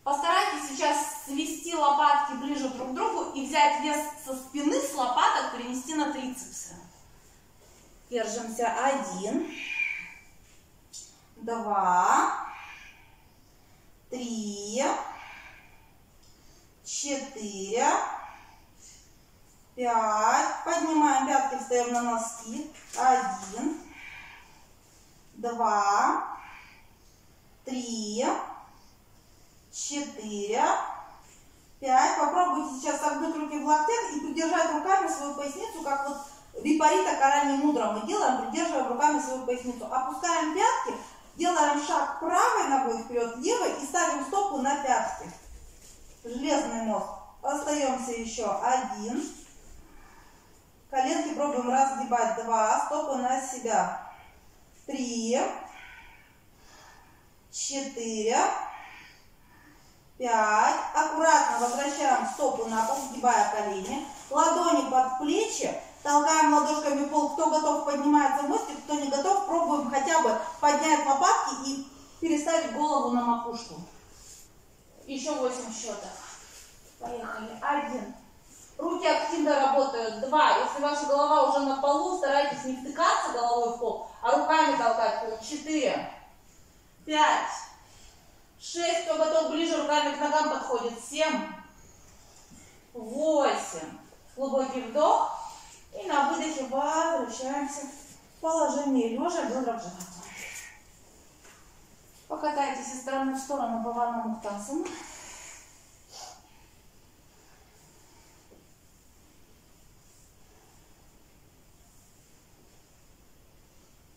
Постарайтесь сейчас свести лопатки ближе друг к другу и взять вес со спины, с лопаток перенести на трицепсы. Держимся. Один, два, три, четыре, пять. Поднимаем пятки, встаем на носки. Один, два, три, четыре, пять. Попробуйте сейчас согнуть руки в локтях и придержать руками свою поясницу, как вот випарита карани мудра мы делаем, придерживаем руками свою поясницу. Опускаем пятки, делаем шаг правой ногой вперед, левой и ставим стопу на пятки. Железный мост. Остаемся еще. Один. Коленки пробуем разгибать. Два. Стопы на себя. Три. Четыре. Пять. Аккуратно возвращаем стопу на пол, сгибая колени. Ладони под плечи. Толкаем ладошками пол. Кто готов, поднимается в мостик. Кто не готов, пробуем хотя бы поднять лопатки и переставить голову на макушку. Еще восемь счетов. Поехали. Один. Руки активно работают. Два. Если ваша голова уже на полу, старайтесь не втыкаться головой в пол, а руками толкать пол. Четыре. Пять. Шесть. Кто готов, ближе руками к ногам подходит. Семь. Восемь. Глубокий вдох. И на выдохе возвращаемся в положение лежа, бедра в живот. Покатайтесь из стороны в сторону по ванному Муктасану.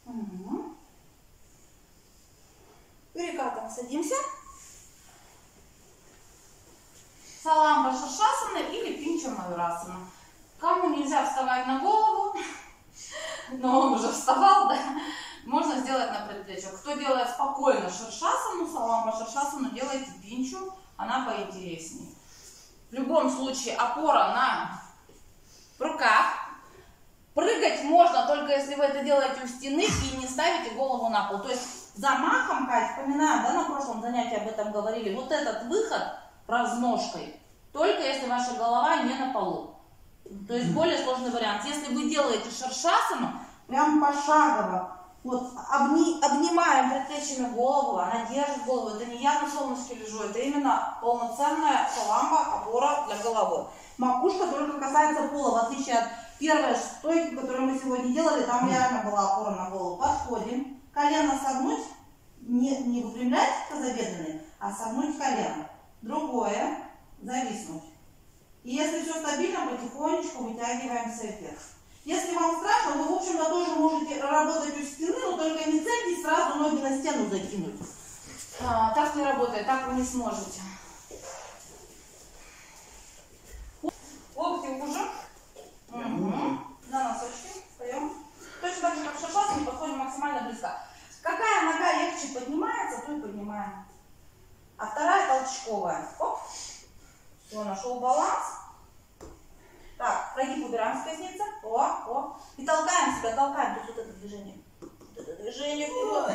Угу. Перекатом садимся. Саламба Ширшасана или Пинчо Мавирасана. Кому нельзя вставать на голову, но он уже вставал, да? Можно сделать на предплечье. Кто делает спокойно ширшасану, саламба ширшасану, делайте пинчу, она поинтереснее. В любом случае опора на руках. Прыгать можно только если вы это делаете у стены и не ставите голову на пол. То есть замахом, Кать, вспоминаем, да, на прошлом занятии об этом говорили, вот этот выход разножкой, только если ваша голова не на полу. То есть более сложный вариант. Если вы делаете ширшасану, прям пошагово, вот, обни, обнимаем предплечьями голову, она держит голову. Это не я на солнышке лежу, это именно полноценная саламба, опора для головы. Макушка только касается пола, в отличие от первой стойки, которую мы сегодня делали, там реально была опора на голову. Подходим, колено согнуть, не, не выпрямлять тазобедренные, а согнуть колено. Другое, зависнуть. И если все стабильно, потихонечку вытягиваемся вверх. Если вам страшно, вы, в общем-то, тоже можете работать у стены, но только не цепляйтесь сразу ноги на стену закинуть. А, так не работает, так вы не сможете. Локти уже. Угу. На носочки. Встаем. Точно так же, как в ширшасане, подходим максимально близко. Какая нога легче поднимается, то и поднимаем. А вторая толчковая. Оп. Все, нашел баланс. Так, прогиб убираем с поясницы. О, о. И толкаем себя, толкаем. То есть вот это движение. Вот это движение. О.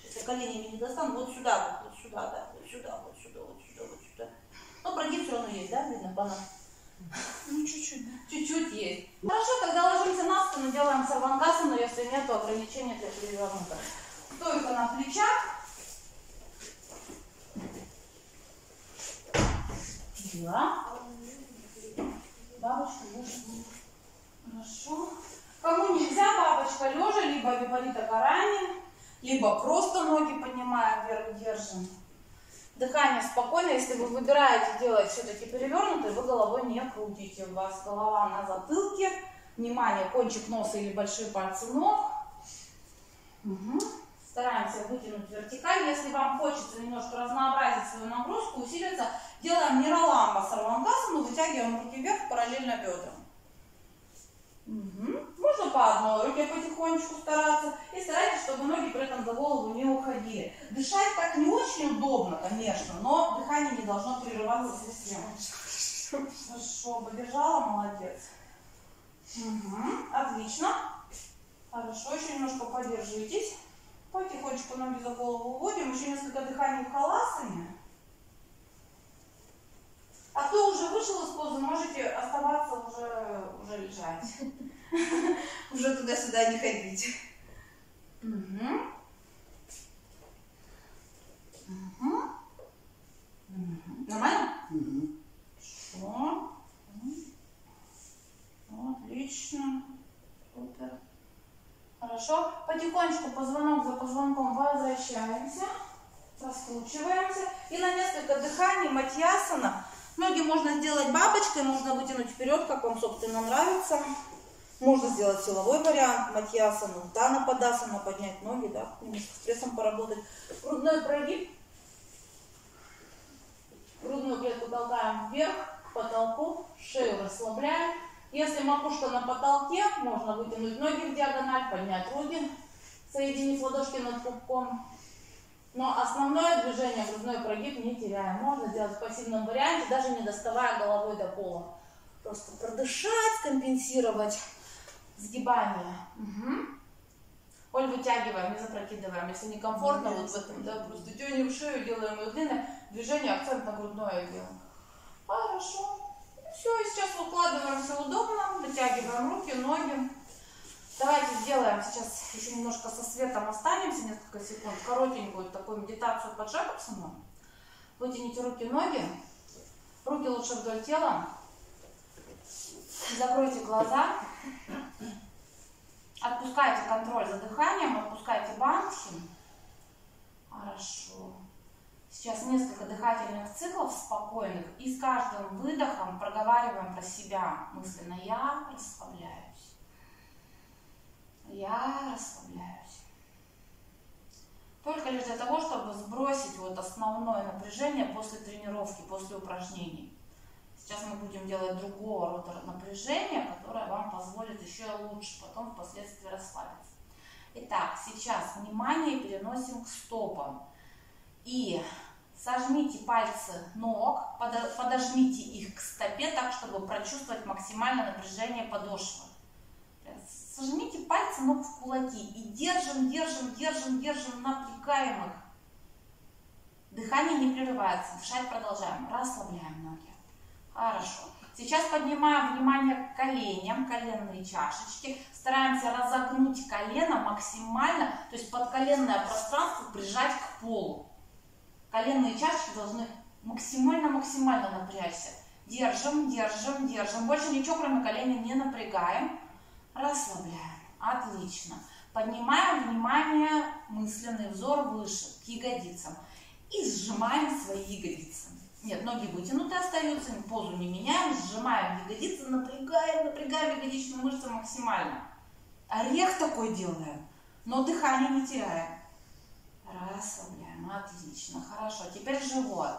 Сейчас я коленями не достану. Вот сюда, вот сюда, да. Вот сюда, вот сюда, вот сюда, вот сюда. Ну, прогиб все равно есть, да, видно, банан? Ну, чуть-чуть, да. Чуть-чуть есть. Хорошо, тогда ложимся на спину, делаем сарвангасану, но если нет, то ограничения для перевернута. Стойка на плечах. Да. Бабочка лежа. Хорошо. Кому нельзя, бабочка лежа, либо випарита карани, либо просто ноги поднимаем вверх, держим. Дыхание спокойно. Если вы выбираете делать все-таки перевернутый, вы головой не крутите. У вас голова на затылке. Внимание, кончик носа или большие пальцы ног. Угу. стараемся вытянуть вертикаль. Если вам хочется немножко разнообразить свою нагрузку, усилиться, делаем нираламба с арлангасану, вытягиваем руки вверх параллельно бедрам. Угу. Можно по одной руке потихонечку стараться. И старайтесь, чтобы ноги при этом за голову не уходили. Дышать так не очень удобно, конечно, но дыхание не должно прерываться совсем. Хорошо, побежала, молодец. Угу. Отлично. Хорошо, еще немножко подержитесь. Потихонечку ноги за голову уводим. Еще несколько дыханий в халасане. А кто уже вышел из позы, можете оставаться уже, уже лежать. Уже туда-сюда не ходить. Нормально? Хорошо. Отлично. Хорошо. Потихонечку позвонок за позвонком возвращаемся. Раскручиваемся. И на несколько дыханий матсьясана. Ноги можно сделать бабочкой, можно вытянуть вперед, как вам, собственно, нравится. Можно сделать силовой вариант, матсьясану, Уддияна бандха, поднять ноги, да, немножко с прессом поработать. Грудной прогиб. Грудную клетку толкаем вверх, к потолку, шею расслабляем. Если макушка на потолке, можно вытянуть ноги в диагональ, поднять руки, соединив ладошки над пупком. Но основное движение, грудной прогиб, не теряем. Можно делать в пассивном варианте, даже не доставая головой до пола. Просто продышать, компенсировать сгибание. Угу. Оль, вытягиваем, не запрокидываем. Если некомфортно, вот в этом, да, просто тянем шею, делаем ее длинной. Движение, акцент на грудное делаем. Хорошо. Все, и сейчас укладываем, все удобно. Вытягиваем руки, ноги. Давайте сделаем сейчас еще немножко со светом, останемся несколько секунд, коротенькую такую медитацию под Джакобсоном. Вытяните руки, ноги, руки лучше вдоль тела, закройте глаза, отпускайте контроль за дыханием, отпускайте бандхи. Хорошо. Сейчас несколько дыхательных циклов спокойных, и с каждым выдохом проговариваем про себя мысленно: я расслабляюсь. Я расслабляюсь. Только лишь для того, чтобы сбросить вот основное напряжение после тренировки, после упражнений. Сейчас мы будем делать другого рода напряжения, которое вам позволит еще лучше потом впоследствии расслабиться. Итак, сейчас внимание переносим к стопам. И сожмите пальцы ног, подожмите их к стопе так, чтобы прочувствовать максимальное напряжение подошвы. Сожмите пальцы ног в кулаки и держим, держим, держим, держим напрягаемых. Дыхание не прерывается, дышать продолжаем, расслабляем ноги. Хорошо. Сейчас поднимаем внимание к коленям, коленные чашечки. Стараемся разогнуть колено максимально, то есть подколенное пространство прижать к полу. Коленные чашечки должны максимально-максимально напрячься. Держим, держим, держим. Больше ничего, кроме колени, не напрягаем. Расслабляем. Отлично. Поднимаем внимание, мысленный взор выше, к ягодицам. И сжимаем свои ягодицы. Нет, ноги вытянуты остаются, позу не меняем. Сжимаем ягодицы, напрягаем, напрягаем ягодичную мышцу максимально. Орех такой делаем, но дыхание не теряем. Расслабляем. Отлично. Хорошо. Теперь живот.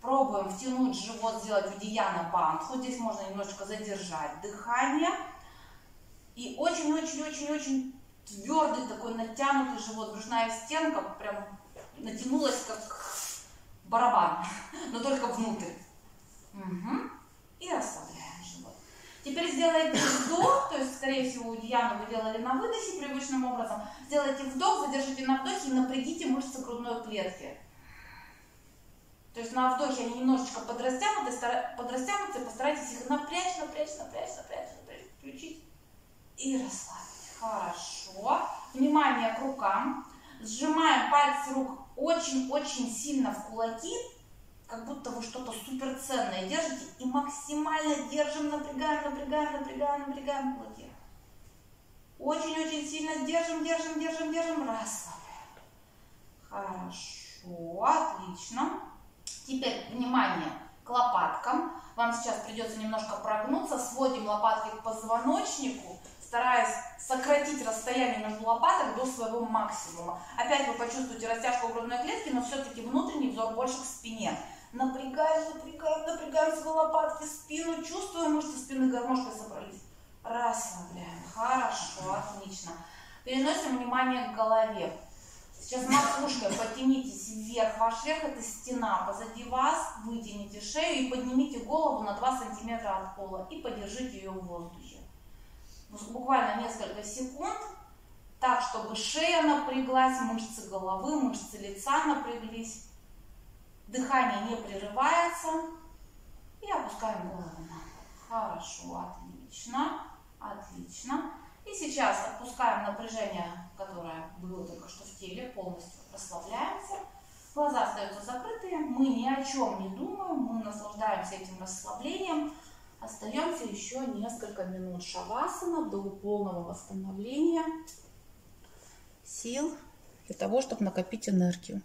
Пробуем втянуть живот, сделать уддияна бандху. Здесь можно немножечко задержать дыхание. И очень-очень-очень-очень твердый такой натянутый живот, брюшная стенка прям натянулась как барабан, но только внутрь. Угу. И расслабляем живот. Теперь сделайте вдох, то есть, скорее всего, уддияну вы делали на выдохе привычным образом. Сделайте вдох, задержите на вдохе и напрягите мышцы грудной клетки. То есть на вдохе они немножечко подрастянуты, подрастянуты, постарайтесь их напрячь, напрячь, напрячь, напрячь, напрячь, включить. И расслабить. Хорошо. Внимание к рукам. Сжимаем пальцы рук очень-очень сильно в кулаки, как будто вы что-то суперценное держите. И максимально держим, напрягаем, напрягаем, напрягаем, напрягаем кулаки. Очень-очень сильно держим, держим, держим, держим. Расслабляем. Хорошо. Отлично. Теперь внимание к лопаткам. Вам сейчас придется немножко прогнуться. Сводим лопатки к позвоночнику. стараясь сократить расстояние между лопаток до своего максимума. Опять вы почувствуете растяжку грудной клетки, но все-таки внутренний взор больше к спине. Напрягаем, напрягаем, напрягаем свои лопатки, спину, чувствуем мышцы спины, гармошкой собрались. Расслабляем. Хорошо, отлично. Переносим внимание к голове. Сейчас макушкой подтянитесь вверх. Ваш верх – это стена. Позади вас вытяните шею и поднимите голову на два сантиметра от пола. И подержите ее в воздухе. Буквально несколько секунд. Так, чтобы шея напряглась, мышцы головы, мышцы лица напряглись. Дыхание не прерывается. И опускаем голову на пол. Хорошо, отлично. Отлично. И сейчас отпускаем напряжение, которое было только что в теле, полностью расслабляемся. Глаза остаются закрытые, мы ни о чем не думаем, мы наслаждаемся этим расслаблением. Остаемся еще несколько минут шавасана до полного восстановления сил для того, чтобы накопить энергию.